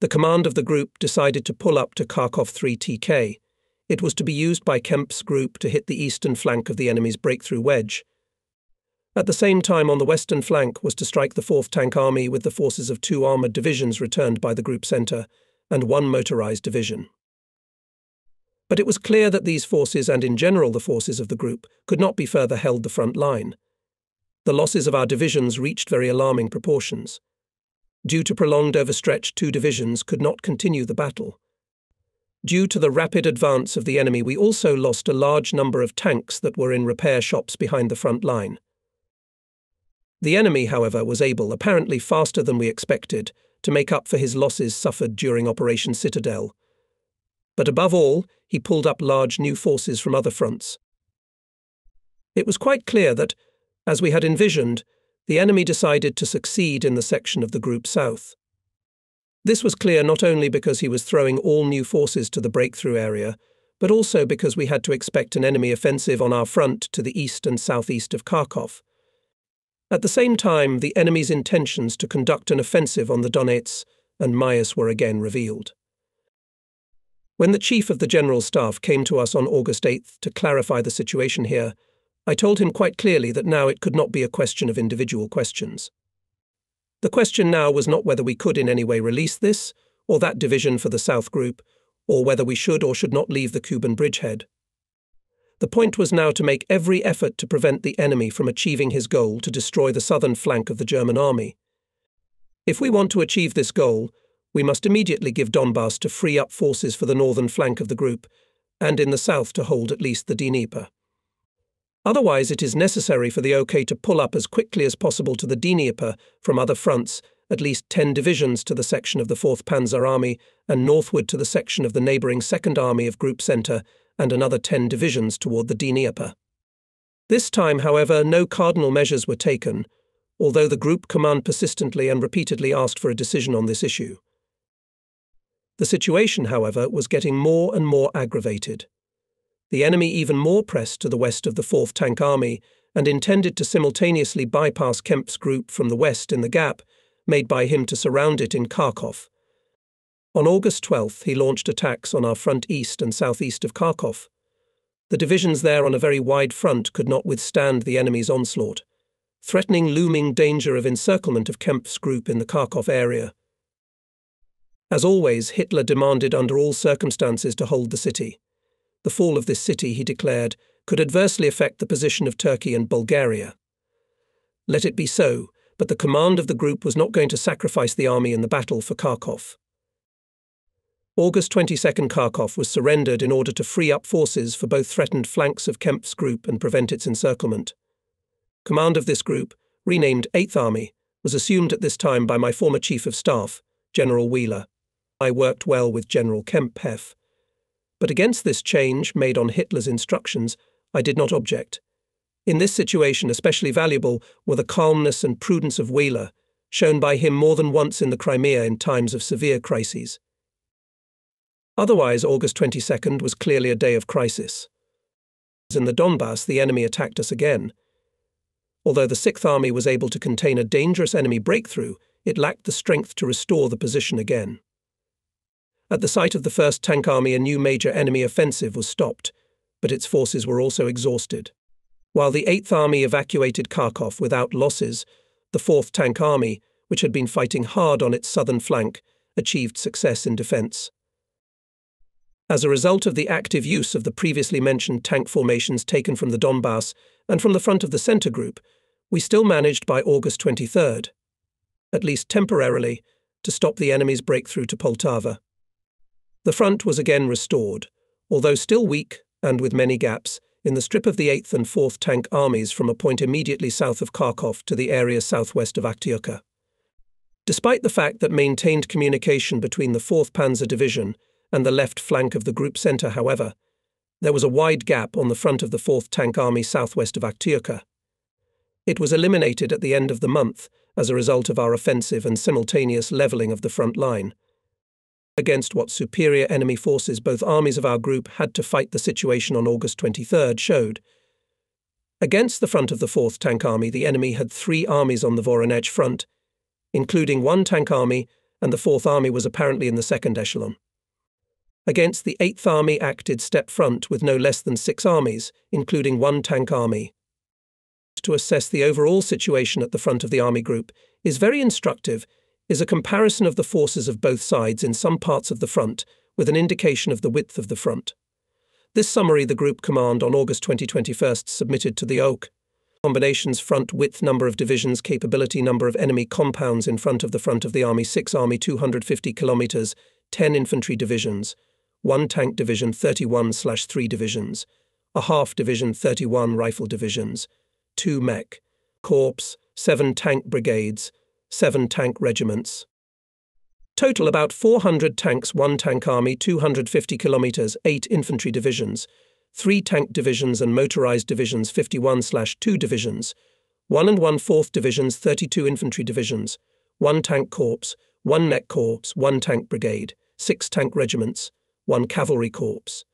The command of the group decided to pull up to Kharkov three T K. It was to be used by Kempf's group to hit the eastern flank of the enemy's breakthrough wedge. At the same time, on the western flank was to strike the Fourth Tank Army with the forces of two armoured divisions returned by the group centre and one motorised division. But it was clear that these forces, and in general the forces of the group, could not be further held the front line. The losses of our divisions reached very alarming proportions. Due to prolonged overstretch, two divisions could not continue the battle. Due to the rapid advance of the enemy, we also lost a large number of tanks that were in repair shops behind the front line. The enemy, however, was able, apparently faster than we expected, to make up for his losses suffered during Operation Citadel. But above all, he pulled up large new forces from other fronts. It was quite clear that, as we had envisioned, the enemy decided to succeed in the section of the group south. This was clear not only because he was throwing all new forces to the breakthrough area, but also because we had to expect an enemy offensive on our front to the east and southeast of Kharkov. At the same time, the enemy's intentions to conduct an offensive on the Donets and Mayas were again revealed. When the Chief of the General Staff came to us on August eighth to clarify the situation here, I told him quite clearly that now it could not be a question of individual questions. The question now was not whether we could in any way release this or that division for the South Group, or whether we should or should not leave the Kuban bridgehead. The point was now to make every effort to prevent the enemy from achieving his goal to destroy the southern flank of the German army. If we want to achieve this goal, we must immediately give Donbass to free up forces for the northern flank of the group, and in the south to hold at least the Dnieper. Otherwise, it is necessary for the O K to pull up as quickly as possible to the Dnieper from other fronts, at least ten divisions to the section of the Fourth Panzer Army and northward to the section of the neighbouring Second Army of Group Centre, and another ten divisions toward the Dnieper. This time, however, no cardinal measures were taken, although the Group Command persistently and repeatedly asked for a decision on this issue. The situation, however, was getting more and more aggravated. The enemy even more pressed to the west of the fourth Tank Army and intended to simultaneously bypass Kemp's group from the west in the gap made by him to surround it in Kharkov. On August twelfth, he launched attacks on our front east and southeast of Kharkov. The divisions there on a very wide front could not withstand the enemy's onslaught, threatening looming danger of encirclement of Kempf's group in the Kharkov area. As always, Hitler demanded under all circumstances to hold the city. The fall of this city, he declared, could adversely affect the position of Turkey and Bulgaria. Let it be so, but the command of the group was not going to sacrifice the army in the battle for Kharkov. August twenty-second, Kharkov was surrendered in order to free up forces for both threatened flanks of Kempf's group and prevent its encirclement. Command of this group, renamed eighth Army, was assumed at this time by my former Chief of Staff, General Wheeler. I worked well with General Kempf. But against this change, made on Hitler's instructions, I did not object. In this situation, especially valuable were the calmness and prudence of Wheeler, shown by him more than once in the Crimea in times of severe crises. Otherwise, August twenty-second was clearly a day of crisis. In the Donbass, the enemy attacked us again. Although the sixth Army was able to contain a dangerous enemy breakthrough, it lacked the strength to restore the position again. At the site of the first Tank Army, a new major enemy offensive was stopped, but its forces were also exhausted. While the eighth Army evacuated Kharkov without losses, the fourth Tank Army, which had been fighting hard on its southern flank, achieved success in defense. As a result of the active use of the previously mentioned tank formations taken from the Donbass and from the front of the center group, we still managed by August twenty-third, at least temporarily, to stop the enemy's breakthrough to Poltava. The front was again restored, although still weak and with many gaps, in the strip of the eighth and fourth Tank Armies from a point immediately south of Kharkov to the area southwest of Aktyuka. Despite the fact that maintained communication between the fourth Panzer Division and the left flank of the group center, however, there was a wide gap on the front of the fourth Tank Army southwest of Aktyuka. It was eliminated at the end of the month as a result of our offensive and simultaneous leveling of the front line. Against what superior enemy forces both armies of our group had to fight, the situation on August twenty-third showed. Against the front of the fourth Tank Army, the enemy had three armies on the Voronezh front, including one Tank Army, and the fourth Army was apparently in the second echelon. Against the eighth Army acted step front with no less than six armies, including one Tank Army. To assess the overall situation at the front of the army group is very instructive is a comparison of the forces of both sides in some parts of the front with an indication of the width of the front. This summary the Group Command on August twenty-first submitted to the O C. Combinations: front width, number of divisions, capability, number of enemy compounds in front of the front of the army, six Army, two hundred fifty kilometers, ten infantry divisions, one tank division, thirty-one slash three divisions, a half division, thirty-one rifle divisions, two mech corps, seven tank brigades, seven tank regiments. Total about four hundred tanks, one Tank Army, two hundred fifty kilometers, eight infantry divisions, three tank divisions and motorized divisions, fifty-one slash two divisions, one and one fourth divisions, thirty-two infantry divisions, one tank corps, one mech corps, one tank brigade, six tank regiments, one cavalry corps.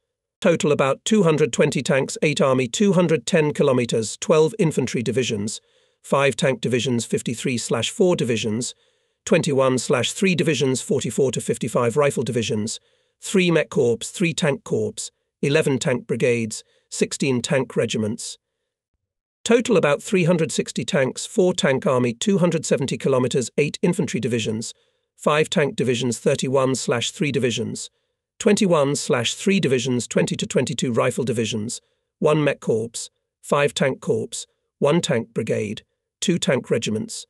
Total about two hundred twenty tanks, eight Army, two hundred ten kilometers, twelve infantry divisions, five tank divisions, fifty-three slash four divisions, twenty-one slash three divisions, forty-four to fifty-five rifle divisions, three mech corps, three tank corps, eleven tank brigades, sixteen tank regiments. Total about three hundred sixty tanks, four Tank Army, two hundred seventy kilometers, eight infantry divisions, five tank divisions, thirty-one slash three divisions, twenty-one slash three divisions, twenty to twenty-two rifle divisions, one mech corps, five tank corps, one tank brigade, two tank regiments.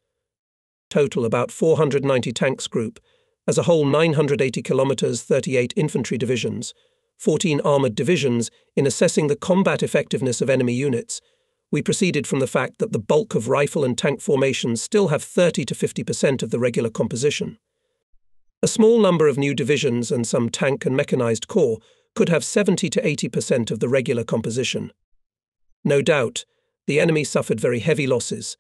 Total about four hundred ninety tanks. Group as a whole, nine hundred eighty kilometers, thirty-eight infantry divisions, fourteen armored divisions. In assessing the combat effectiveness of enemy units, we proceeded from the fact that the bulk of rifle and tank formations still have thirty to fifty percent of the regular composition. A small number of new divisions and some tank and mechanized corps could have seventy to eighty percent of the regular composition. No doubt, the enemy suffered very heavy losses,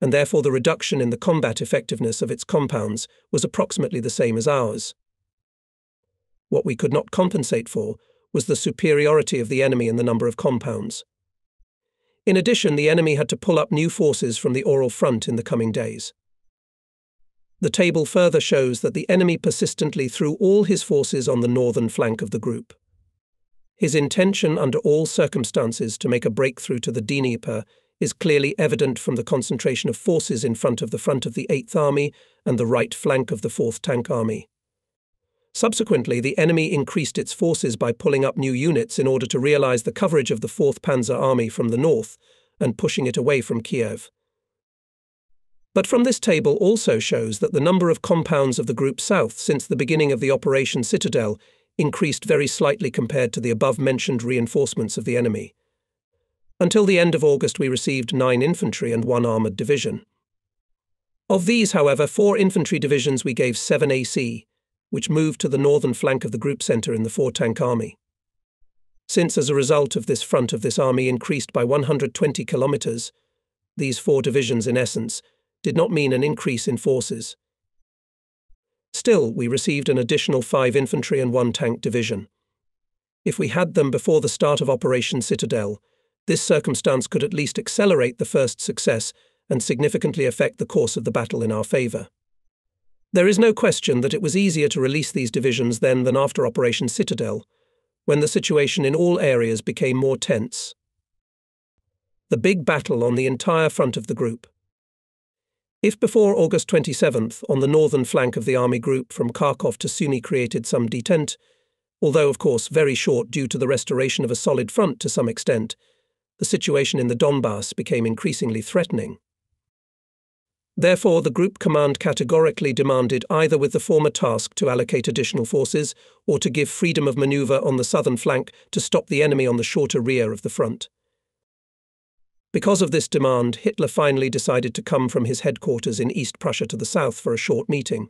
and therefore the reduction in the combat effectiveness of its compounds was approximately the same as ours. What we could not compensate for was the superiority of the enemy in the number of compounds. In addition, the enemy had to pull up new forces from the Ural front in the coming days. The table further shows that the enemy persistently threw all his forces on the northern flank of the group. His intention under all circumstances to make a breakthrough to the Dnieper is clearly evident from the concentration of forces in front of the front of the Eighth Army and the right flank of the Fourth Tank Army. Subsequently, the enemy increased its forces by pulling up new units in order to realize the coverage of the Fourth Panzer Army from the north and pushing it away from Kiev. But from this table also shows that the number of compounds of the Group South since the beginning of the Operation Citadel increased very slightly compared to the above-mentioned reinforcements of the enemy. Until the end of August, we received nine infantry and one armoured division. Of these, however, four infantry divisions we gave seven A C, which moved to the northern flank of the group centre in the four-tank army. Since, as a result of this, front of this army increased by one hundred twenty kilometres, these four divisions, in essence, did not mean an increase in forces. Still, we received an additional five infantry and one tank division. If we had them before the start of Operation Citadel, this circumstance could at least accelerate the first success and significantly affect the course of the battle in our favour. There is no question that it was easier to release these divisions then than after Operation Citadel, when the situation in all areas became more tense. The big battle on the entire front of the group. If before August twenty-seventh, on the northern flank of the army group from Kharkov to Sumy created some detent, although of course very short due to the restoration of a solid front to some extent, the situation in the Donbass became increasingly threatening. Therefore, the group command categorically demanded either with the former task to allocate additional forces or to give freedom of manoeuvre on the southern flank to stop the enemy on the shorter rear of the front. Because of this demand, Hitler finally decided to come from his headquarters in East Prussia to the south for a short meeting.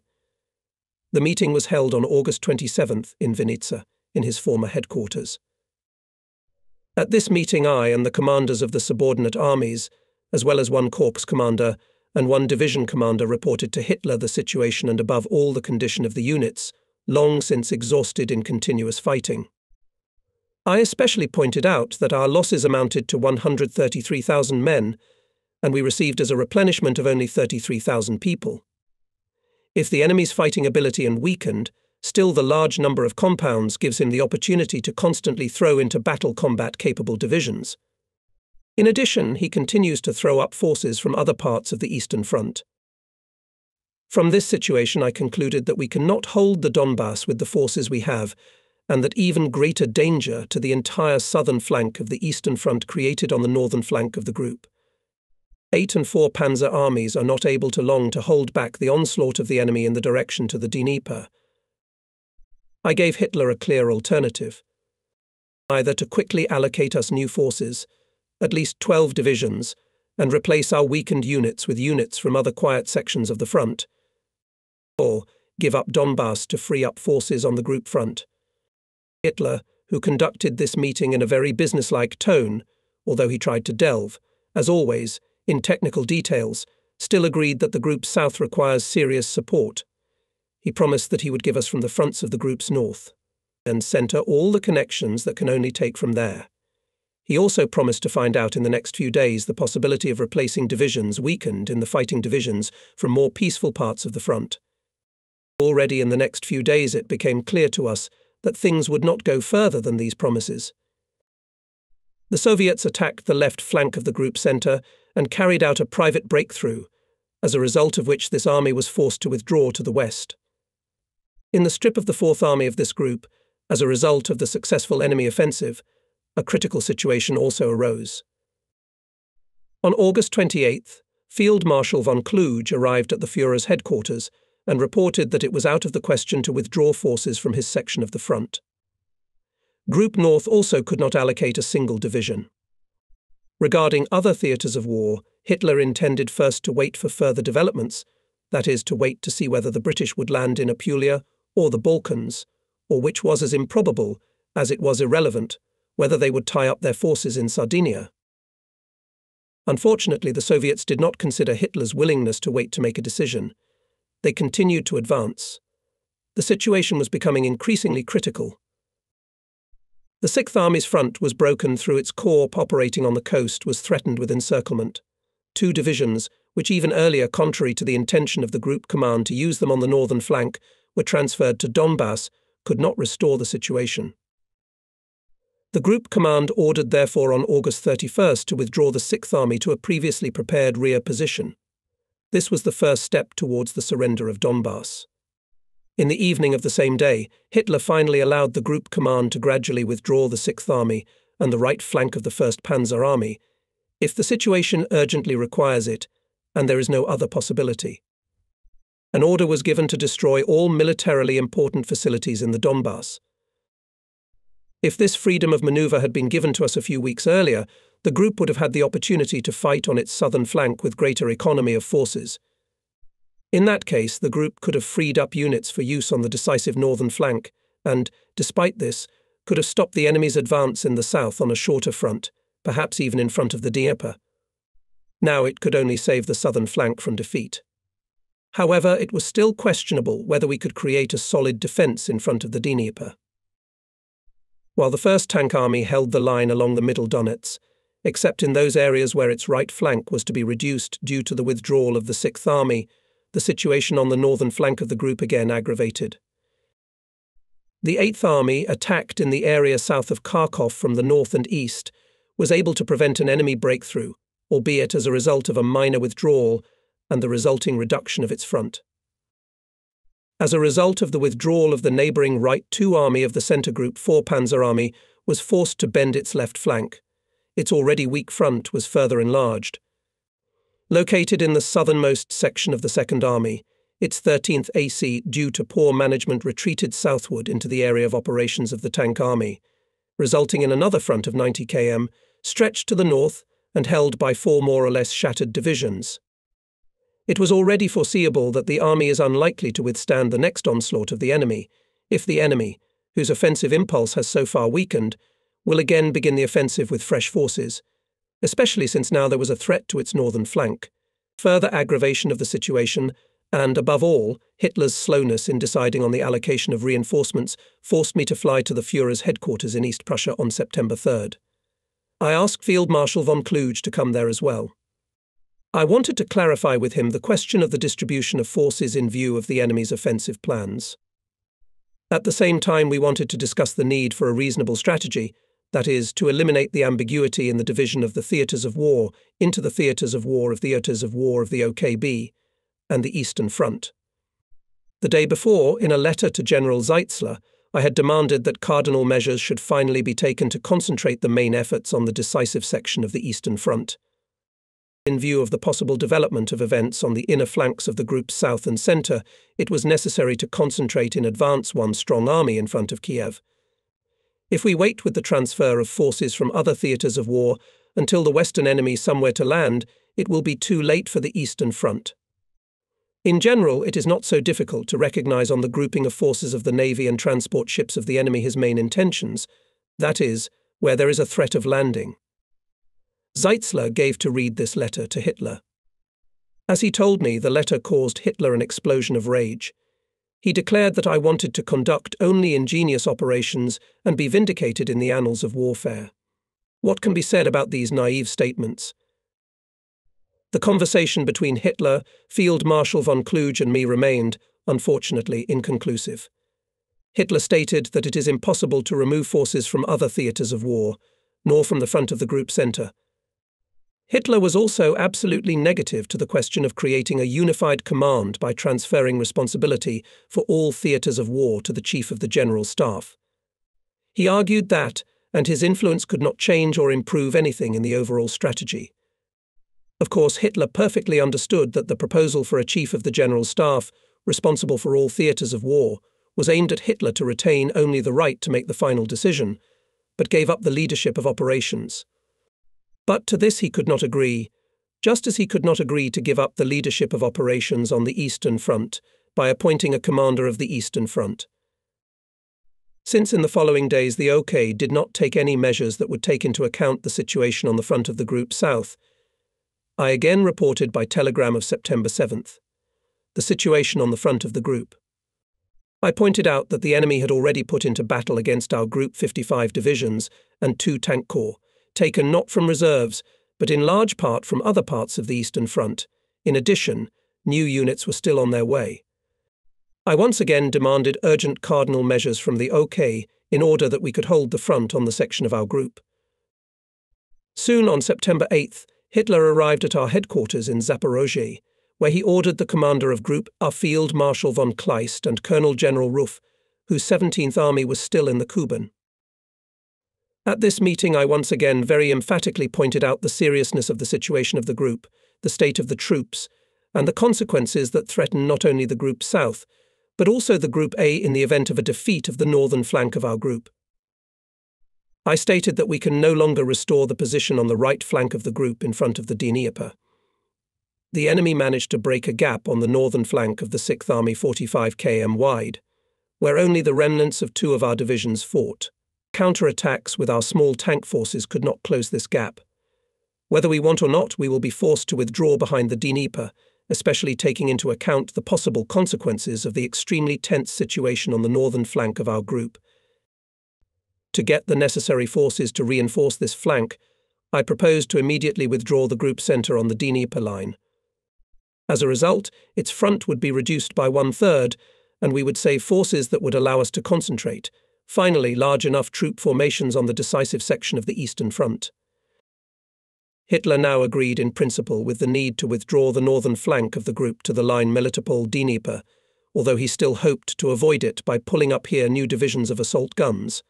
The meeting was held on August twenty-seventh in Vinnitsa, in his former headquarters. At this meeting, I and the commanders of the subordinate armies, as well as one corps commander and one division commander, reported to Hitler the situation and above all the condition of the units, long since exhausted in continuous fighting. I especially pointed out that our losses amounted to one hundred thirty-three thousand men, and we received as a replenishment of only thirty-three thousand people. If the enemy's fighting ability had weakened, still, the large number of compounds gives him the opportunity to constantly throw into battle combat-capable divisions. In addition, he continues to throw up forces from other parts of the Eastern Front. From this situation, I concluded that we cannot hold the Donbass with the forces we have, and that even greater danger to the entire southern flank of the Eastern Front created on the northern flank of the group. Eight and four Panzer armies are not able to long to hold back the onslaught of the enemy in the direction to the Dnieper. I gave Hitler a clear alternative. Either to quickly allocate us new forces, at least twelve divisions, and replace our weakened units with units from other quiet sections of the front, or give up Donbass to free up forces on the group front. Hitler, who conducted this meeting in a very businesslike tone, although he tried to delve, as always, in technical details, still agreed that the Group South requires serious support. He promised that he would give us from the fronts of the group's north and centre all the connections that can only take from there. He also promised to find out in the next few days the possibility of replacing divisions weakened in the fighting divisions from more peaceful parts of the front. Already in the next few days it became clear to us that things would not go further than these promises. The Soviets attacked the left flank of the group centre and carried out a private breakthrough, as a result of which this army was forced to withdraw to the west. In the strip of the Fourth Army of this group, as a result of the successful enemy offensive, a critical situation also arose. On August twenty-eighth, Field Marshal von Kluge arrived at the Führer's headquarters and reported that it was out of the question to withdraw forces from his section of the front. Group North also could not allocate a single division. Regarding other theatres of war, Hitler intended first to wait for further developments, that is, to wait to see whether the British would land in Apulia or the Balkans, or which was as improbable as it was irrelevant, whether they would tie up their forces in Sardinia. Unfortunately, the Soviets did not consider Hitler's willingness to wait to make a decision. They continued to advance. The situation was becoming increasingly critical. The Sixth Army's front was broken through its corps operating on the coast was threatened with encirclement. Two divisions, which even earlier, contrary to the intention of the group command to use them on the northern flank, were transferred to Donbass, could not restore the situation. The group command ordered therefore on August thirty-first to withdraw the Sixth Army to a previously prepared rear position. This was the first step towards the surrender of Donbass. In the evening of the same day, Hitler finally allowed the group command to gradually withdraw the Sixth Army and the right flank of the First Panzer Army, if the situation urgently requires it, and there is no other possibility. An order was given to destroy all militarily important facilities in the Donbass. If this freedom of maneuver had been given to us a few weeks earlier, the group would have had the opportunity to fight on its southern flank with greater economy of forces. In that case, the group could have freed up units for use on the decisive northern flank and, despite this, could have stopped the enemy's advance in the south on a shorter front, perhaps even in front of the Dnieper. Now it could only save the southern flank from defeat. However, it was still questionable whether we could create a solid defence in front of the Dnieper. While the First Tank Army held the line along the middle Donets, except in those areas where its right flank was to be reduced due to the withdrawal of the Sixth Army, the situation on the northern flank of the group again aggravated. The Eighth Army, attacked in the area south of Kharkov from the north and east, was able to prevent an enemy breakthrough, albeit as a result of a minor withdrawal and the resulting reduction of its front. As a result of the withdrawal of the neighbouring Right two Army of the Centre Group four Panzer Army was forced to bend its left flank. Its already weak front was further enlarged. Located in the southernmost section of the Second Army, its thirteenth A C, due to poor management, retreated southward into the area of operations of the Tank Army, resulting in another front of ninety kilometres, stretched to the north and held by four more or less shattered divisions. It was already foreseeable that the army is unlikely to withstand the next onslaught of the enemy, if the enemy, whose offensive impulse has so far weakened, will again begin the offensive with fresh forces, especially since now there was a threat to its northern flank, further aggravation of the situation, and, above all, Hitler's slowness in deciding on the allocation of reinforcements forced me to fly to the Führer's headquarters in East Prussia on September third. I asked Field Marshal von Kluge to come there as well. I wanted to clarify with him the question of the distribution of forces in view of the enemy's offensive plans. At the same time, we wanted to discuss the need for a reasonable strategy, that is, to eliminate the ambiguity in the division of the theatres of war into the theatres of war of the theatres of war of the O K B and the Eastern Front. The day before, in a letter to General Zeitzler, I had demanded that cardinal measures should finally be taken to concentrate the main efforts on the decisive section of the Eastern Front. In view of the possible development of events on the inner flanks of the group's south and centre, it was necessary to concentrate in advance one strong army in front of Kiev. If we wait with the transfer of forces from other theatres of war until the Western enemy somewhere to land, it will be too late for the Eastern Front. In general, it is not so difficult to recognise on the grouping of forces of the navy and transport ships of the enemy his main intentions, that is, where there is a threat of landing. Zeitzler gave to read this letter to Hitler. As he told me, the letter caused Hitler an explosion of rage. He declared that I wanted to conduct only ingenious operations and be vindicated in the annals of warfare. What can be said about these naive statements? The conversation between Hitler, Field Marshal von Kluge and me remained, unfortunately, inconclusive. Hitler stated that it is impossible to remove forces from other theatres of war, nor from the front of the group centre. Hitler was also absolutely negative to the question of creating a unified command by transferring responsibility for all theatres of war to the Chief of the General Staff. He argued that, and his influence could not change or improve anything in the overall strategy. Of course, Hitler perfectly understood that the proposal for a Chief of the General Staff, responsible for all theatres of war, was aimed at Hitler to retain only the right to make the final decision, but gave up the leadership of operations. But to this he could not agree, just as he could not agree to give up the leadership of operations on the Eastern Front by appointing a commander of the Eastern Front. Since in the following days the O K did not take any measures that would take into account the situation on the front of the Group South, I again reported by telegram of September seventh, the situation on the front of the group. I pointed out that the enemy had already put into battle against our Group fifty-five divisions and two tank corps, taken not from reserves, but in large part from other parts of the Eastern Front. In addition, new units were still on their way. I once again demanded urgent cardinal measures from the O K in order that we could hold the front on the section of our group. Soon on September eighth, Hitler arrived at our headquarters in Zaporozhye, where he ordered the commander of Group, our Field Marshal von Kleist and Colonel General Ruff, whose seventeenth Army was still in the Kuban. At this meeting I once again very emphatically pointed out the seriousness of the situation of the group, the state of the troops, and the consequences that threaten not only the Group South, but also the Group A in the event of a defeat of the northern flank of our group. I stated that we can no longer restore the position on the right flank of the group in front of the Dnieper. The enemy managed to break a gap on the northern flank of the sixth Army forty-five kilometers wide, where only the remnants of two of our divisions fought. Counterattacks with our small tank forces could not close this gap. Whether we want or not, we will be forced to withdraw behind the Dnieper, especially taking into account the possible consequences of the extremely tense situation on the northern flank of our group. To get the necessary forces to reinforce this flank, I proposed to immediately withdraw the group centre on the Dnieper line. As a result, its front would be reduced by one-third, and we would save forces that would allow us to concentrate, finally large enough troop formations on the decisive section of the Eastern Front. Hitler now agreed in principle with the need to withdraw the northern flank of the group to the line Melitopol-Dnieper, although he still hoped to avoid it by pulling up here new divisions of assault guns.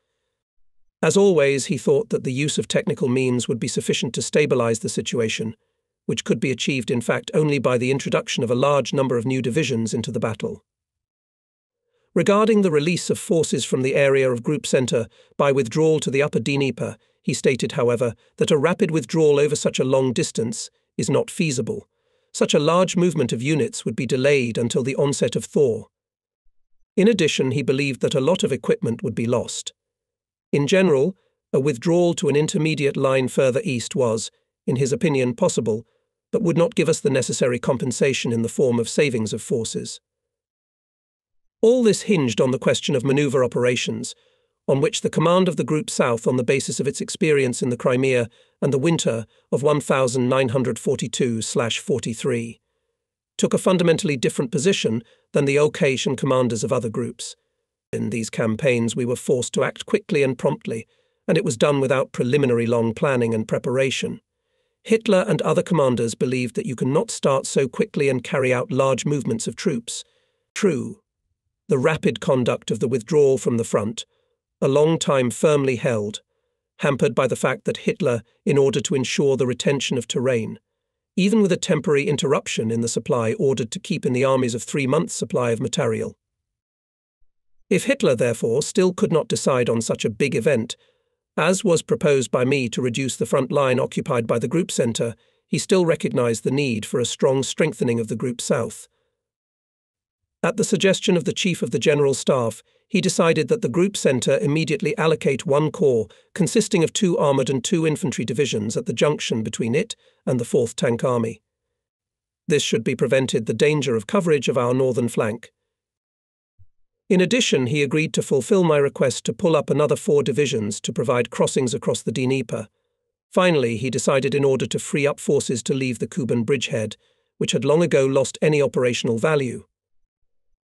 As always, he thought that the use of technical means would be sufficient to stabilize the situation, which could be achieved in fact only by the introduction of a large number of new divisions into the battle. Regarding the release of forces from the area of Group Centre by withdrawal to the upper Dnieper, he stated, however, that a rapid withdrawal over such a long distance is not feasible. Such a large movement of units would be delayed until the onset of thaw. In addition, he believed that a lot of equipment would be lost. In general, a withdrawal to an intermediate line further east was, in his opinion, possible, but would not give us the necessary compensation in the form of savings of forces. All this hinged on the question of manoeuvre operations, on which the command of the Group South on the basis of its experience in the Crimea and the winter of nineteen forty-two forty-three took a fundamentally different position than the O K and commanders of other groups. In these campaigns we were forced to act quickly and promptly, and it was done without preliminary long planning and preparation. Hitler and other commanders believed that you cannot start so quickly and carry out large movements of troops. True, the rapid conduct of the withdrawal from the front, a long time firmly held, hampered by the fact that Hitler, in order to ensure the retention of terrain, even with a temporary interruption in the supply, ordered to keep in the armies of three months' supply of material. If Hitler, therefore, still could not decide on such a big event, as was proposed by me to reduce the front line occupied by the Group Centre, he still recognised the need for a strong strengthening of the Group South. At the suggestion of the Chief of the General Staff, he decided that the Group Centre immediately allocate one corps consisting of two armoured and two infantry divisions at the junction between it and the fourth Tank Army. This should be prevented the danger of coverage of our northern flank. In addition, he agreed to fulfil my request to pull up another four divisions to provide crossings across the Dnieper. Finally, he decided in order to free up forces to leave the Kuban bridgehead, which had long ago lost any operational value.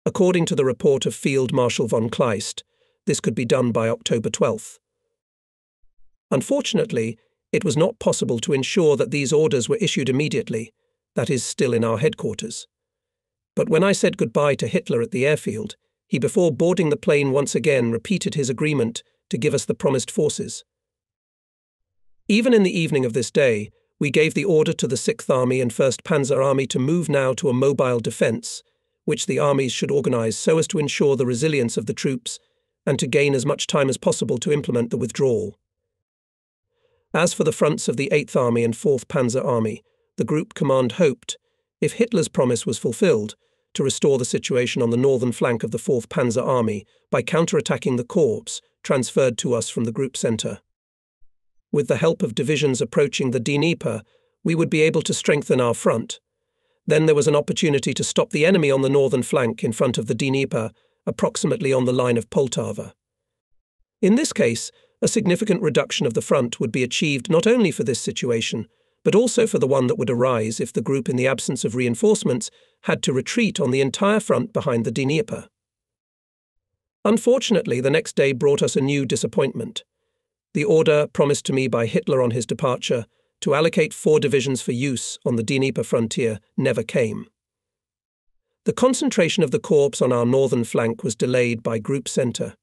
According to the report of Field Marshal von Kleist, this could be done by October twelfth. Unfortunately, it was not possible to ensure that these orders were issued immediately, that is, still in our headquarters. But when I said goodbye to Hitler at the airfield, he, before boarding the plane once again, repeated his agreement to give us the promised forces. Even in the evening of this day, we gave the order to the sixth Army and first Panzer Army to move now to a mobile defence, which the armies should organise so as to ensure the resilience of the troops and to gain as much time as possible to implement the withdrawal. As for the fronts of the eighth Army and fourth Panzer Army, the group command hoped, if Hitler's promise was fulfilled, to restore the situation on the northern flank of the fourth Panzer Army by counterattacking the corps transferred to us from the group centre. With the help of divisions approaching the Dnieper, we would be able to strengthen our front. Then there was an opportunity to stop the enemy on the northern flank in front of the Dnieper, approximately on the line of Poltava. In this case, a significant reduction of the front would be achieved not only for this situation, but also for the one that would arise if the group, in the absence of reinforcements, had to retreat on the entire front behind the Dnieper. Unfortunately, the next day brought us a new disappointment. The order, promised to me by Hitler on his departure, to allocate four divisions for use on the Dnieper frontier never came. The concentration of the corps on our northern flank was delayed by Group Centre.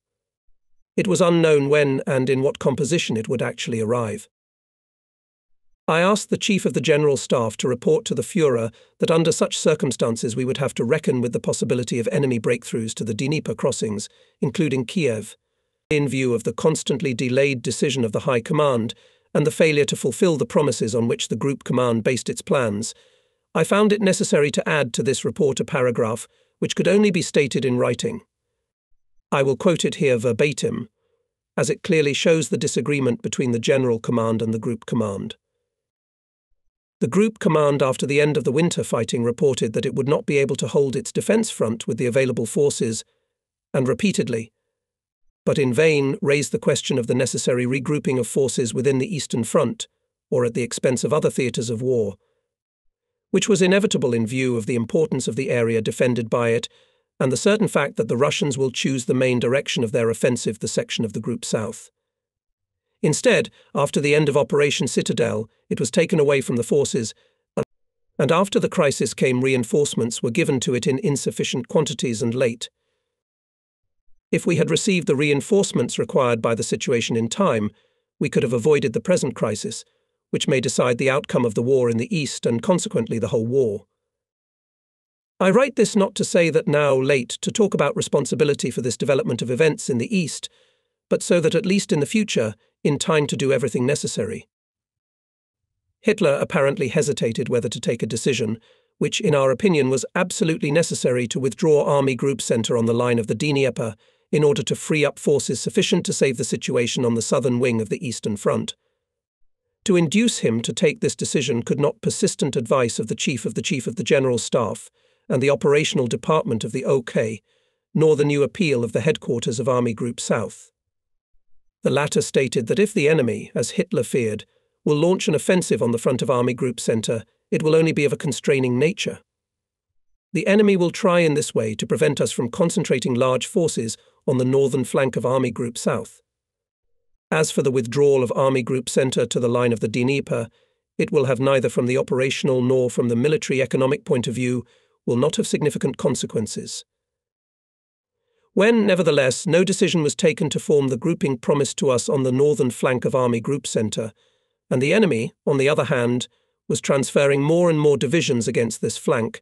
It was unknown when and in what composition it would actually arrive. I asked the Chief of the General Staff to report to the Führer that under such circumstances we would have to reckon with the possibility of enemy breakthroughs to the Dnieper crossings, including Kiev, in view of the constantly delayed decision of the High Command and the failure to fulfill the promises on which the Group Command based its plans. I found it necessary to add to this report a paragraph which could only be stated in writing. I will quote it here verbatim, as it clearly shows the disagreement between the General Command and the Group Command. The Group Command, after the end of the winter fighting, reported that it would not be able to hold its defence front with the available forces, and repeatedly, but in vain, raised the question of the necessary regrouping of forces within the Eastern Front, or at the expense of other theatres of war, which was inevitable in view of the importance of the area defended by it and the certain fact that the Russians will choose the main direction of their offensive, the section of the Group South. Instead, after the end of Operation Citadel, it was taken away from the forces, and after the crisis came, reinforcements were given to it in insufficient quantities and late. If we had received the reinforcements required by the situation in time, we could have avoided the present crisis, which may decide the outcome of the war in the East and consequently the whole war. I write this not to say that now late to talk about responsibility for this development of events in the East, but so that at least in the future, in time to do everything necessary. Hitler apparently hesitated whether to take a decision, which in our opinion was absolutely necessary to withdraw Army Group Centre on the line of the Dnieper in order to free up forces sufficient to save the situation on the southern wing of the Eastern Front. To induce him to take this decision could not persistent advice of the Chief of the Chief of the General Staff and the Operational Department of the O K, nor the new appeal of the headquarters of Army Group South. The latter stated that if the enemy, as Hitler feared, will launch an offensive on the front of Army Group Centre, it will only be of a constraining nature. The enemy will try in this way to prevent us from concentrating large forces on the northern flank of Army Group South. As for the withdrawal of Army Group Centre to the line of the Dnieper, it will have neither from the operational nor from the military economic point of view will not have significant consequences. When, nevertheless, no decision was taken to form the grouping promised to us on the northern flank of Army Group Centre, and the enemy, on the other hand, was transferring more and more divisions against this flank,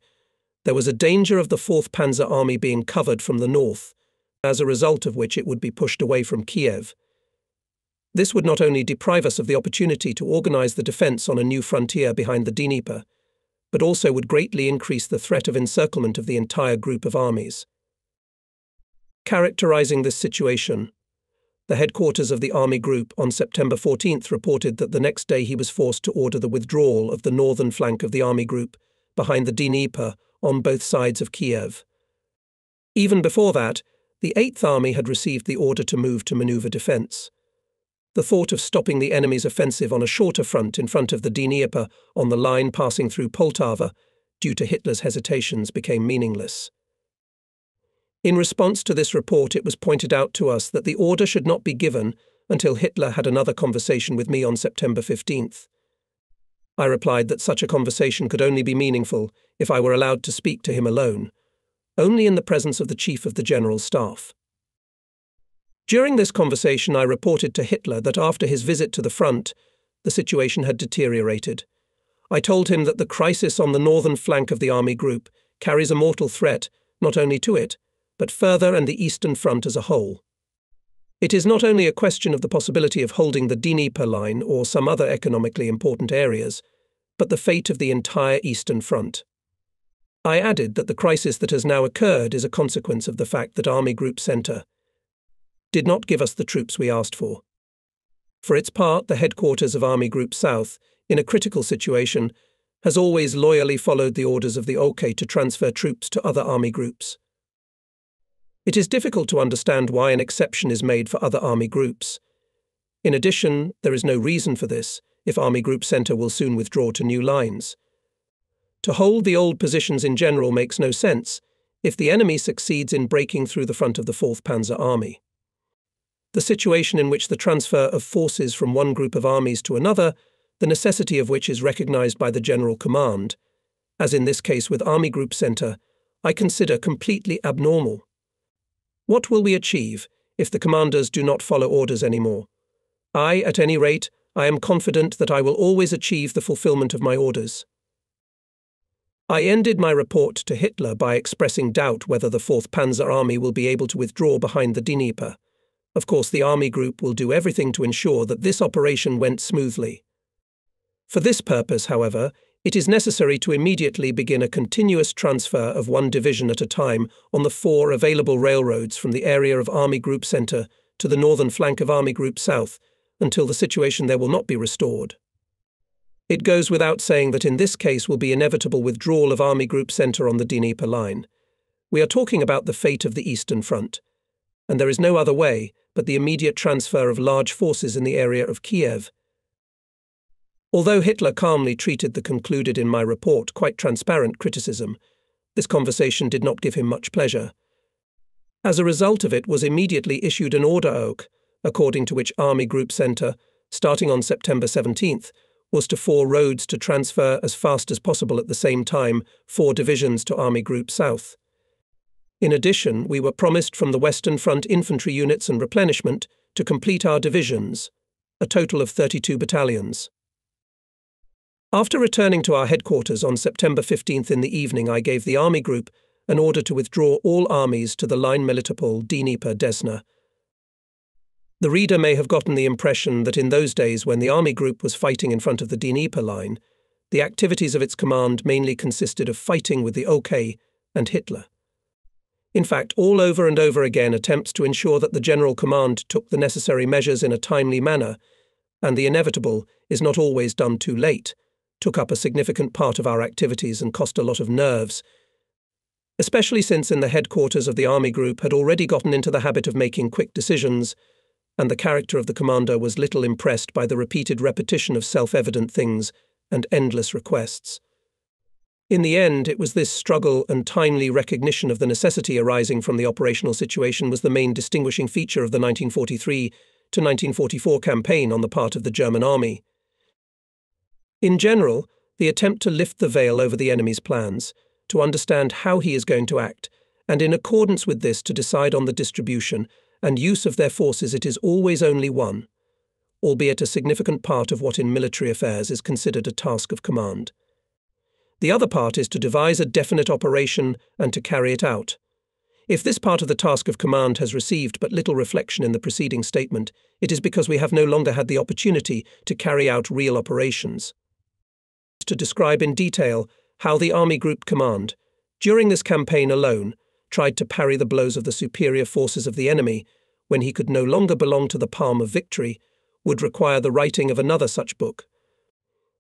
there was a danger of the fourth Panzer Army being covered from the north, as a result of which it would be pushed away from Kiev. This would not only deprive us of the opportunity to organise the defence on a new frontier behind the Dnieper, but also would greatly increase the threat of encirclement of the entire group of armies. Characterising this situation, the headquarters of the Army Group on September fourteenth reported that the next day he was forced to order the withdrawal of the northern flank of the Army Group behind the Dnieper on both sides of Kiev. Even before that, the Eighth Army had received the order to move to manoeuvre defence. The thought of stopping the enemy's offensive on a shorter front in front of the Dnieper on the line passing through Poltava, due to Hitler's hesitations, became meaningless. In response to this report, it was pointed out to us that the order should not be given until Hitler had another conversation with me on September fifteenth. I replied that such a conversation could only be meaningful if I were allowed to speak to him alone, only in the presence of the Chief of the General Staff. During this conversation, I reported to Hitler that after his visit to the front, the situation had deteriorated. I told him that the crisis on the northern flank of the Army Group carries a mortal threat not only to it, but further and the Eastern Front as a whole. It is not only a question of the possibility of holding the Dnieper line or some other economically important areas, but the fate of the entire Eastern Front. I added that the crisis that has now occurred is a consequence of the fact that Army Group Centre did not give us the troops we asked for. For its part, the headquarters of Army Group South in a critical situation, has always loyally followed the orders of the O K to transfer troops to other army groups. It is difficult to understand why an exception is made for other army groups. In addition, there is no reason for this, if Army Group Centre will soon withdraw to new lines. To hold the old positions in general makes no sense if the enemy succeeds in breaking through the front of the fourth Panzer Army. The situation in which the transfer of forces from one group of armies to another, the necessity of which is recognised by the General Command, as in this case with Army Group Centre, I consider completely abnormal. What will we achieve if the commanders do not follow orders anymore? I, at any rate, I am confident that I will always achieve the fulfilment of my orders. I ended my report to Hitler by expressing doubt whether the fourth Panzer Army will be able to withdraw behind the Dnieper. Of course, the Army Group will do everything to ensure that this operation went smoothly. For this purpose, however, it is necessary to immediately begin a continuous transfer of one division at a time on the four available railroads from the area of Army Group Centre to the northern flank of Army Group South, until the situation there will not be restored. It goes without saying that in this case will be inevitable withdrawal of Army Group Centre on the Dnieper line. We are talking about the fate of the Eastern Front, and there is no other way but the immediate transfer of large forces in the area of Kiev. Although Hitler calmly treated the concluded in my report quite transparent criticism, this conversation did not give him much pleasure. As a result of it was immediately issued an order oak, according to which Army Group Centre, starting on September seventeenth, was to four roads to transfer as fast as possible at the same time four divisions to Army Group South. In addition, we were promised from the Western Front infantry units and replenishment to complete our divisions, a total of thirty-two battalions. After returning to our headquarters on September fifteenth in the evening, I gave the Army Group an order to withdraw all armies to the line Melitopol, Dnieper, Desna. The reader may have gotten the impression that in those days when the Army Group was fighting in front of the Dnieper line, the activities of its command mainly consisted of fighting with the O K and Hitler. In fact, all over and over again attempts to ensure that the General Command took the necessary measures in a timely manner, and the inevitable is not always done too late, took up a significant part of our activities and cost a lot of nerves, especially since in the headquarters of the Army Group had already gotten into the habit of making quick decisions, and the character of the commander was little impressed by the repeated repetition of self-evident things and endless requests. In the end, it was this struggle and timely recognition of the necessity arising from the operational situation was the main distinguishing feature of the nineteen forty-three to nineteen forty-four campaign on the part of the German army. In general, the attempt to lift the veil over the enemy's plans, to understand how he is going to act, and in accordance with this to decide on the distribution and use of their forces, it is always only one, albeit a significant part of what in military affairs is considered a task of command. The other part is to devise a definite operation and to carry it out. If this part of the task of command has received but little reflection in the preceding statement, it is because we have no longer had the opportunity to carry out real operations. To describe in detail how the Army Group Command, during this campaign alone, tried to parry the blows of the superior forces of the enemy, when he could no longer belong to the palm of victory, would require the writing of another such book.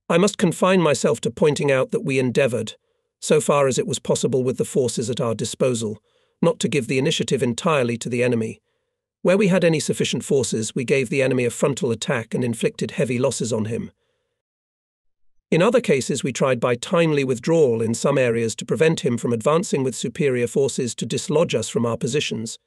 I must confine myself to pointing out that we endeavoured, so far as it was possible with the forces at our disposal, not to give the initiative entirely to the enemy. Where we had any sufficient forces, we gave the enemy a frontal attack and inflicted heavy losses on him. In other cases, we tried by timely withdrawal in some areas to prevent him from advancing with superior forces to dislodge us from our positions.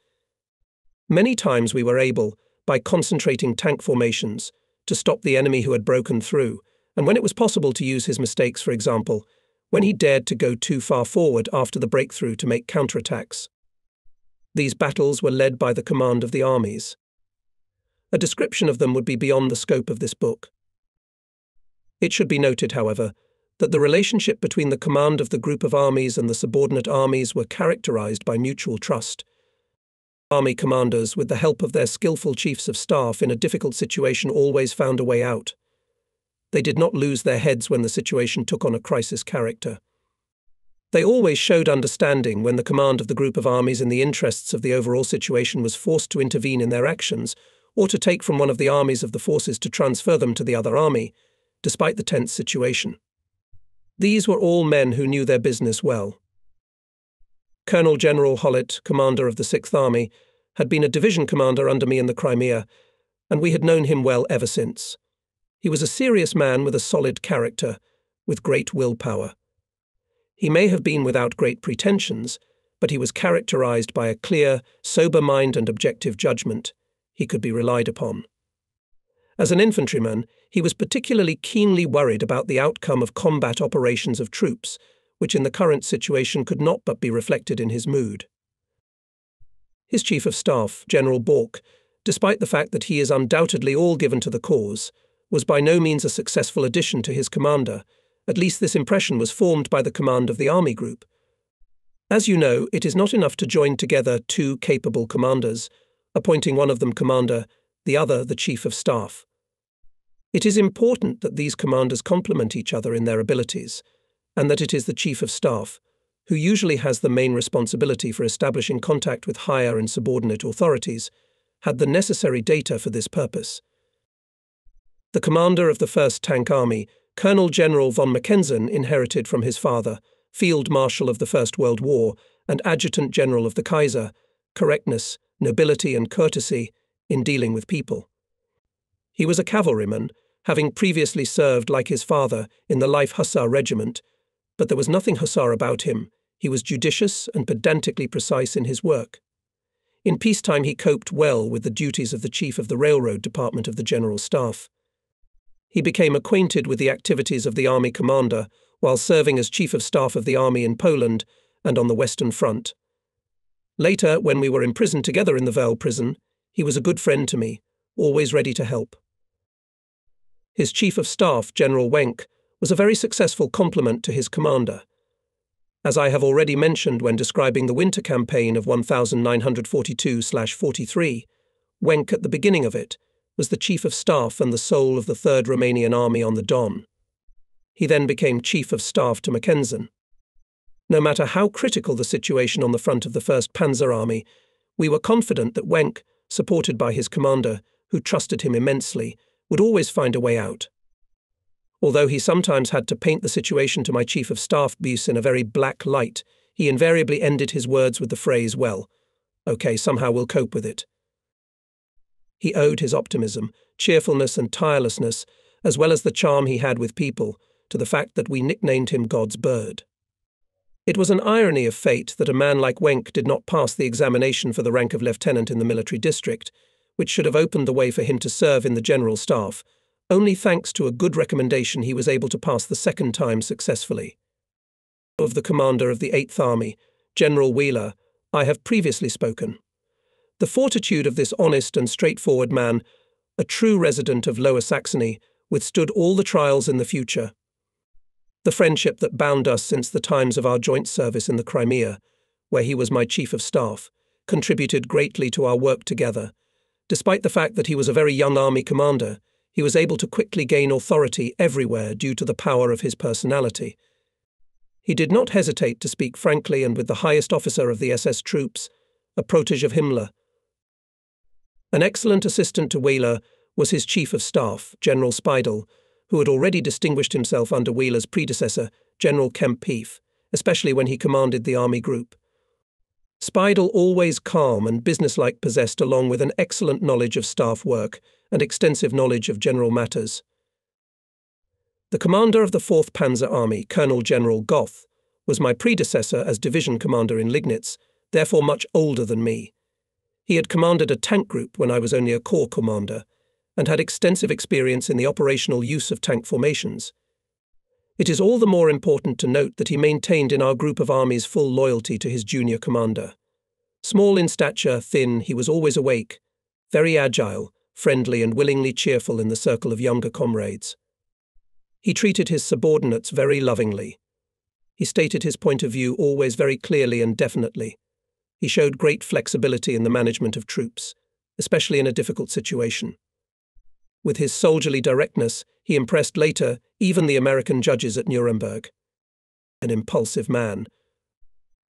Many times we were able, by concentrating tank formations, to stop the enemy who had broken through, and when it was possible to use his mistakes, for example, when he dared to go too far forward after the breakthrough to make counterattacks. These battles were led by the command of the armies. A description of them would be beyond the scope of this book. It should be noted, however, that the relationship between the command of the group of armies and the subordinate armies were characterized by mutual trust. Army commanders, with the help of their skillful chiefs of staff in a difficult situation, always found a way out. They did not lose their heads when the situation took on a crisis character. They always showed understanding when the command of the group of armies in the interests of the overall situation was forced to intervene in their actions, or to take from one of the armies of the forces to transfer them to the other army, despite the tense situation. These were all men who knew their business well. Colonel General Hollett, commander of the Sixth Army, had been a division commander under me in the Crimea, and we had known him well ever since. He was a serious man with a solid character, with great willpower. He may have been without great pretensions, but he was characterized by a clear, sober mind and objective judgment. He could be relied upon. As an infantryman, he was particularly keenly worried about the outcome of combat operations of troops, which in the current situation could not but be reflected in his mood. His Chief of Staff, General Bork, despite the fact that he is undoubtedly all given to the cause, was by no means a successful addition to his commander. At least this impression was formed by the command of the Army Group. As you know, it is not enough to join together two capable commanders, appointing one of them commander, the other the Chief of Staff. It is important that these commanders complement each other in their abilities, and that it is the Chief of Staff, who usually has the main responsibility for establishing contact with higher and subordinate authorities, had the necessary data for this purpose. The commander of the First Tank Army, Colonel General von Mackensen, inherited from his father, Field Marshal of the First World War and Adjutant General of the Kaiser, correctness, nobility and courtesy in dealing with people. He was a cavalryman, having previously served like his father in the Life Hussar Regiment, but there was nothing hussar about him. He was judicious and pedantically precise in his work. In peacetime he coped well with the duties of the Chief of the Railroad Department of the General Staff. He became acquainted with the activities of the Army Commander while serving as Chief of Staff of the Army in Poland and on the Western Front. Later, when we were imprisoned together in the Vel prison, he was a good friend to me, always ready to help. His Chief of Staff, General Wenck, was a very successful complement to his commander. As I have already mentioned when describing the winter campaign of nineteen forty-two forty-three, Wenck at the beginning of it was the Chief of Staff and the soul of the Third Romanian Army on the Don. He then became Chief of Staff to Mackensen. No matter how critical the situation on the front of the First Panzer Army, we were confident that Wenck, supported by his commander, who trusted him immensely, would always find a way out. Although he sometimes had to paint the situation to my Chief of Staff Buse in a very black light, he invariably ended his words with the phrase, well, okay, somehow we'll cope with it. He owed his optimism, cheerfulness and tirelessness, as well as the charm he had with people, to the fact that we nicknamed him God's Bird. It was an irony of fate that a man like Wenck did not pass the examination for the rank of lieutenant in the military district, which should have opened the way for him to serve in the General Staff. Only thanks to a good recommendation he was able to pass the second time successfully. Of the commander of the Eighth Army, General Wheeler, I have previously spoken. The fortitude of this honest and straightforward man, a true resident of Lower Saxony, withstood all the trials in the future. The friendship that bound us since the times of our joint service in the Crimea, where he was my Chief of Staff, contributed greatly to our work together. Despite the fact that he was a very young army commander, he was able to quickly gain authority everywhere due to the power of his personality. He did not hesitate to speak frankly and with the highest officer of the S S troops, a protege of Himmler. An excellent assistant to Wheeler was his Chief of Staff, General Speidel, who had already distinguished himself under Wheeler's predecessor, General Kemp-Heath, especially when he commanded the Army Group. Speidel, always calm and businesslike, possessed, along with an excellent knowledge of staff work and extensive knowledge of general matters. The commander of the Fourth Panzer Army, Colonel General Goth, was my predecessor as division commander in Liegnitz, therefore much older than me. He had commanded a tank group when I was only a corps commander, and had extensive experience in the operational use of tank formations. It is all the more important to note that he maintained in our group of armies full loyalty to his junior commander. Small in stature, thin, he was always awake, very agile, friendly and willingly cheerful in the circle of younger comrades. He treated his subordinates very lovingly. He stated his point of view always very clearly and definitely. He showed great flexibility in the management of troops, especially in a difficult situation. With his soldierly directness, he impressed later even the American judges at Nuremberg. An impulsive man.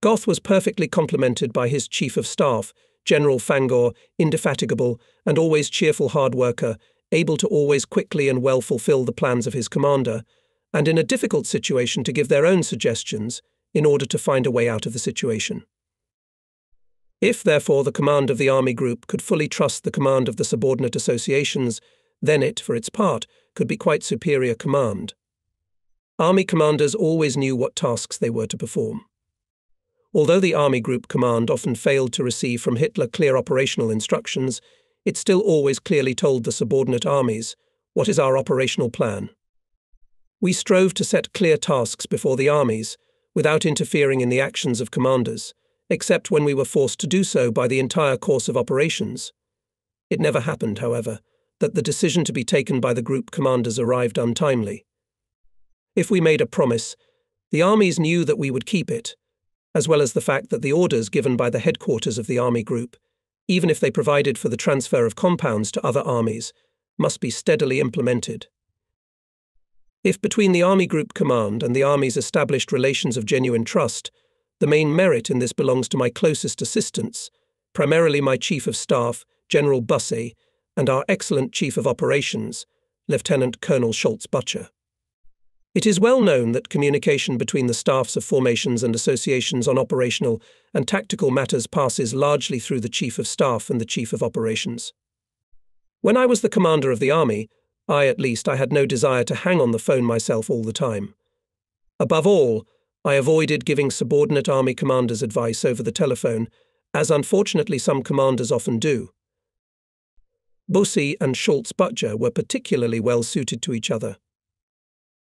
Goth was perfectly complemented by his Chief of Staff, General Fangor, indefatigable and always cheerful hard worker, able to always quickly and well fulfill the plans of his commander, and in a difficult situation to give their own suggestions in order to find a way out of the situation. If, therefore, the command of the army group could fully trust the command of the subordinate associations, then it, for its part, could be quite superior command. Army commanders always knew what tasks they were to perform. Although the army group command often failed to receive from Hitler clear operational instructions, it still always clearly told the subordinate armies, "What is our operational plan?" We strove to set clear tasks before the armies, without interfering in the actions of commanders, except when we were forced to do so by the entire course of operations. It never happened, however, that the decision to be taken by the group commanders arrived untimely. If we made a promise, the armies knew that we would keep it, as well as the fact that the orders given by the headquarters of the army group, even if they provided for the transfer of compounds to other armies, must be steadily implemented. If between the army group command and the armies established relations of genuine trust, the main merit in this belongs to my closest assistants, primarily my Chief of Staff, General Busse, and our excellent Chief of Operations, Lieutenant Colonel Schultz Butcher. It is well known that communication between the staffs of formations and associations on operational and tactical matters passes largely through the Chief of Staff and the Chief of Operations. When I was the commander of the army, I, at least, I had no desire to hang on the phone myself all the time. Above all, I avoided giving subordinate army commanders advice over the telephone, as unfortunately some commanders often do. Busse and Schultz Butcher were particularly well suited to each other.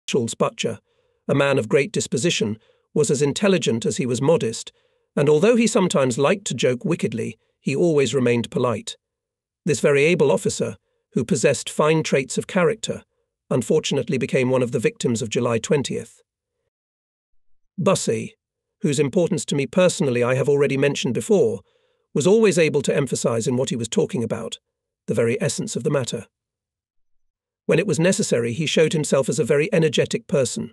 Schultz Butcher, a man of great disposition, was as intelligent as he was modest, and although he sometimes liked to joke wickedly, he always remained polite. This very able officer, who possessed fine traits of character, unfortunately became one of the victims of July twentieth. Busse, whose importance to me personally I have already mentioned before, was always able to emphasize in what he was talking about, the very essence of the matter. When it was necessary, he showed himself as a very energetic person.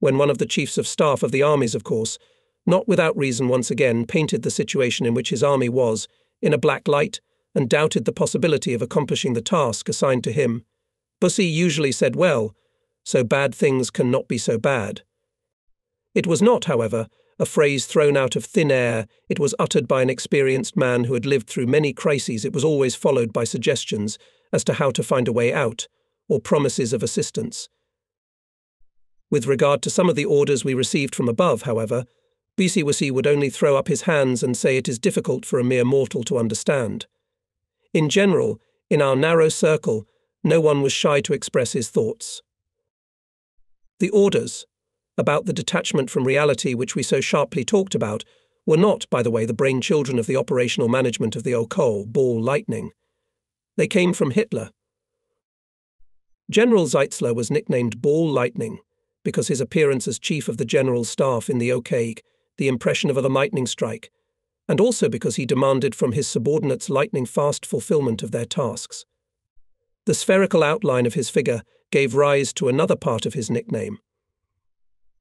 When one of the chiefs of staff of the armies, of course, not without reason once again, painted the situation in which his army was, in a black light, and doubted the possibility of accomplishing the task assigned to him, Busse usually said, well, so bad things can not be so bad. It was not, however, a phrase thrown out of thin air. It was uttered by an experienced man who had lived through many crises. It was always followed by suggestions as to how to find a way out, or promises of assistance. With regard to some of the orders we received from above, however, Busse would only throw up his hands and say it is difficult for a mere mortal to understand. In general, in our narrow circle, no one was shy to express his thoughts. The orders about the detachment from reality which we so sharply talked about were not, by the way, the brainchildren of the operational management of the Okoll Ball Lightning. They came from Hitler. General Zeitzler was nicknamed Ball Lightning because his appearance as chief of the general staff in the Okeeg, the impression of a lightning strike, and also because he demanded from his subordinates lightning-fast fulfillment of their tasks. The spherical outline of his figure gave rise to another part of his nickname.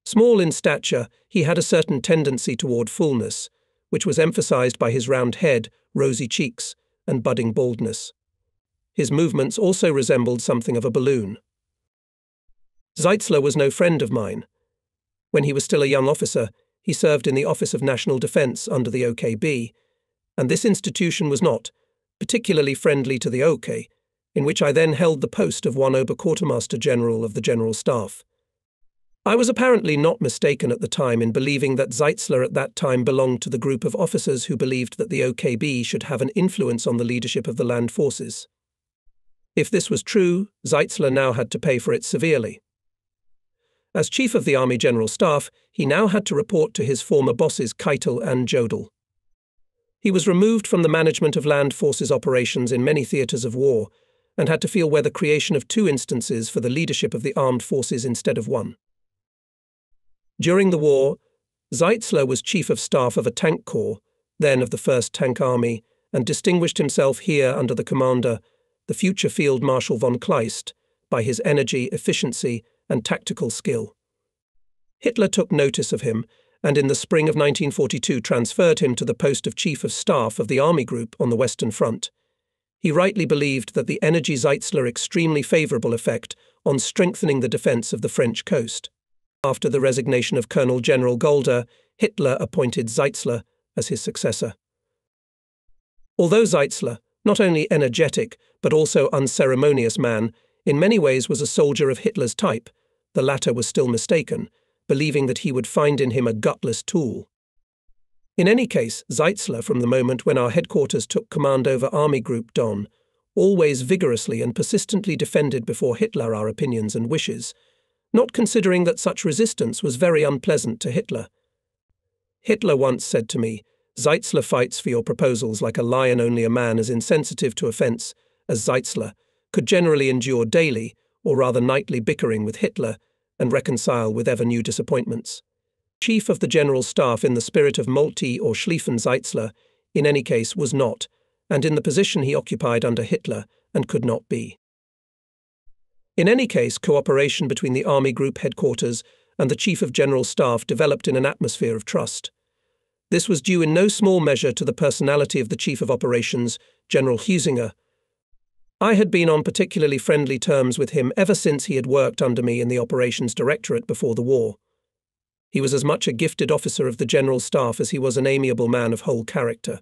Small in stature, he had a certain tendency toward fullness, which was emphasized by his round head, rosy cheeks, and budding baldness. His movements also resembled something of a balloon. Zeitzler was no friend of mine. When he was still a young officer, he served in the Office of National Defense under the O K B, and this institution was not particularly friendly to the O K, in which I then held the post of one Oberquartermaster General of the General Staff. I was apparently not mistaken at the time in believing that Zeitzler at that time belonged to the group of officers who believed that the O K B should have an influence on the leadership of the land forces. If this was true, Zeitzler now had to pay for it severely. As Chief of the Army General Staff, he now had to report to his former bosses Keitel and Jodl. He was removed from the management of land forces operations in many theaters of war and had to feel where the creation of two instances for the leadership of the armed forces instead of one. During the war, Zeitzler was Chief of Staff of a tank corps, then of the first Tank Army, and distinguished himself here under the commander, the future Field Marshal von Kleist, by his energy, efficiency, and tactical skill. Hitler took notice of him, and in the spring of nineteen forty-two transferred him to the post of Chief of Staff of the Army Group on the Western Front. He rightly believed that the Energy-Zeitzler extremely favourable effect on strengthening the defence of the French coast. After the resignation of Colonel General Golder, Hitler appointed Zeitzler as his successor. Although Zeitzler, not only energetic but also unceremonious man, in many ways was a soldier of Hitler's type, the latter was still mistaken, believing that he would find in him a gutless tool. In any case, Zeitzler, from the moment when our headquarters took command over Army Group Don, always vigorously and persistently defended before Hitler our opinions and wishes, not considering that such resistance was very unpleasant to Hitler. Hitler once said to me, "Zeitzler fights for your proposals like a lion, only a man as insensitive to offence as Zeitzler could generally endure daily, or rather nightly, bickering with Hitler and reconcile with ever new disappointments." Chief of the General Staff in the spirit of Moltke or Schlieffen-Zeitzler, in any case, was not, and in the position he occupied under Hitler, and could not be. In any case, cooperation between the Army Group Headquarters and the Chief of General Staff developed in an atmosphere of trust. This was due in no small measure to the personality of the Chief of Operations, General Husinger. I had been on particularly friendly terms with him ever since he had worked under me in the Operations Directorate before the war. He was as much a gifted officer of the General Staff as he was an amiable man of whole character.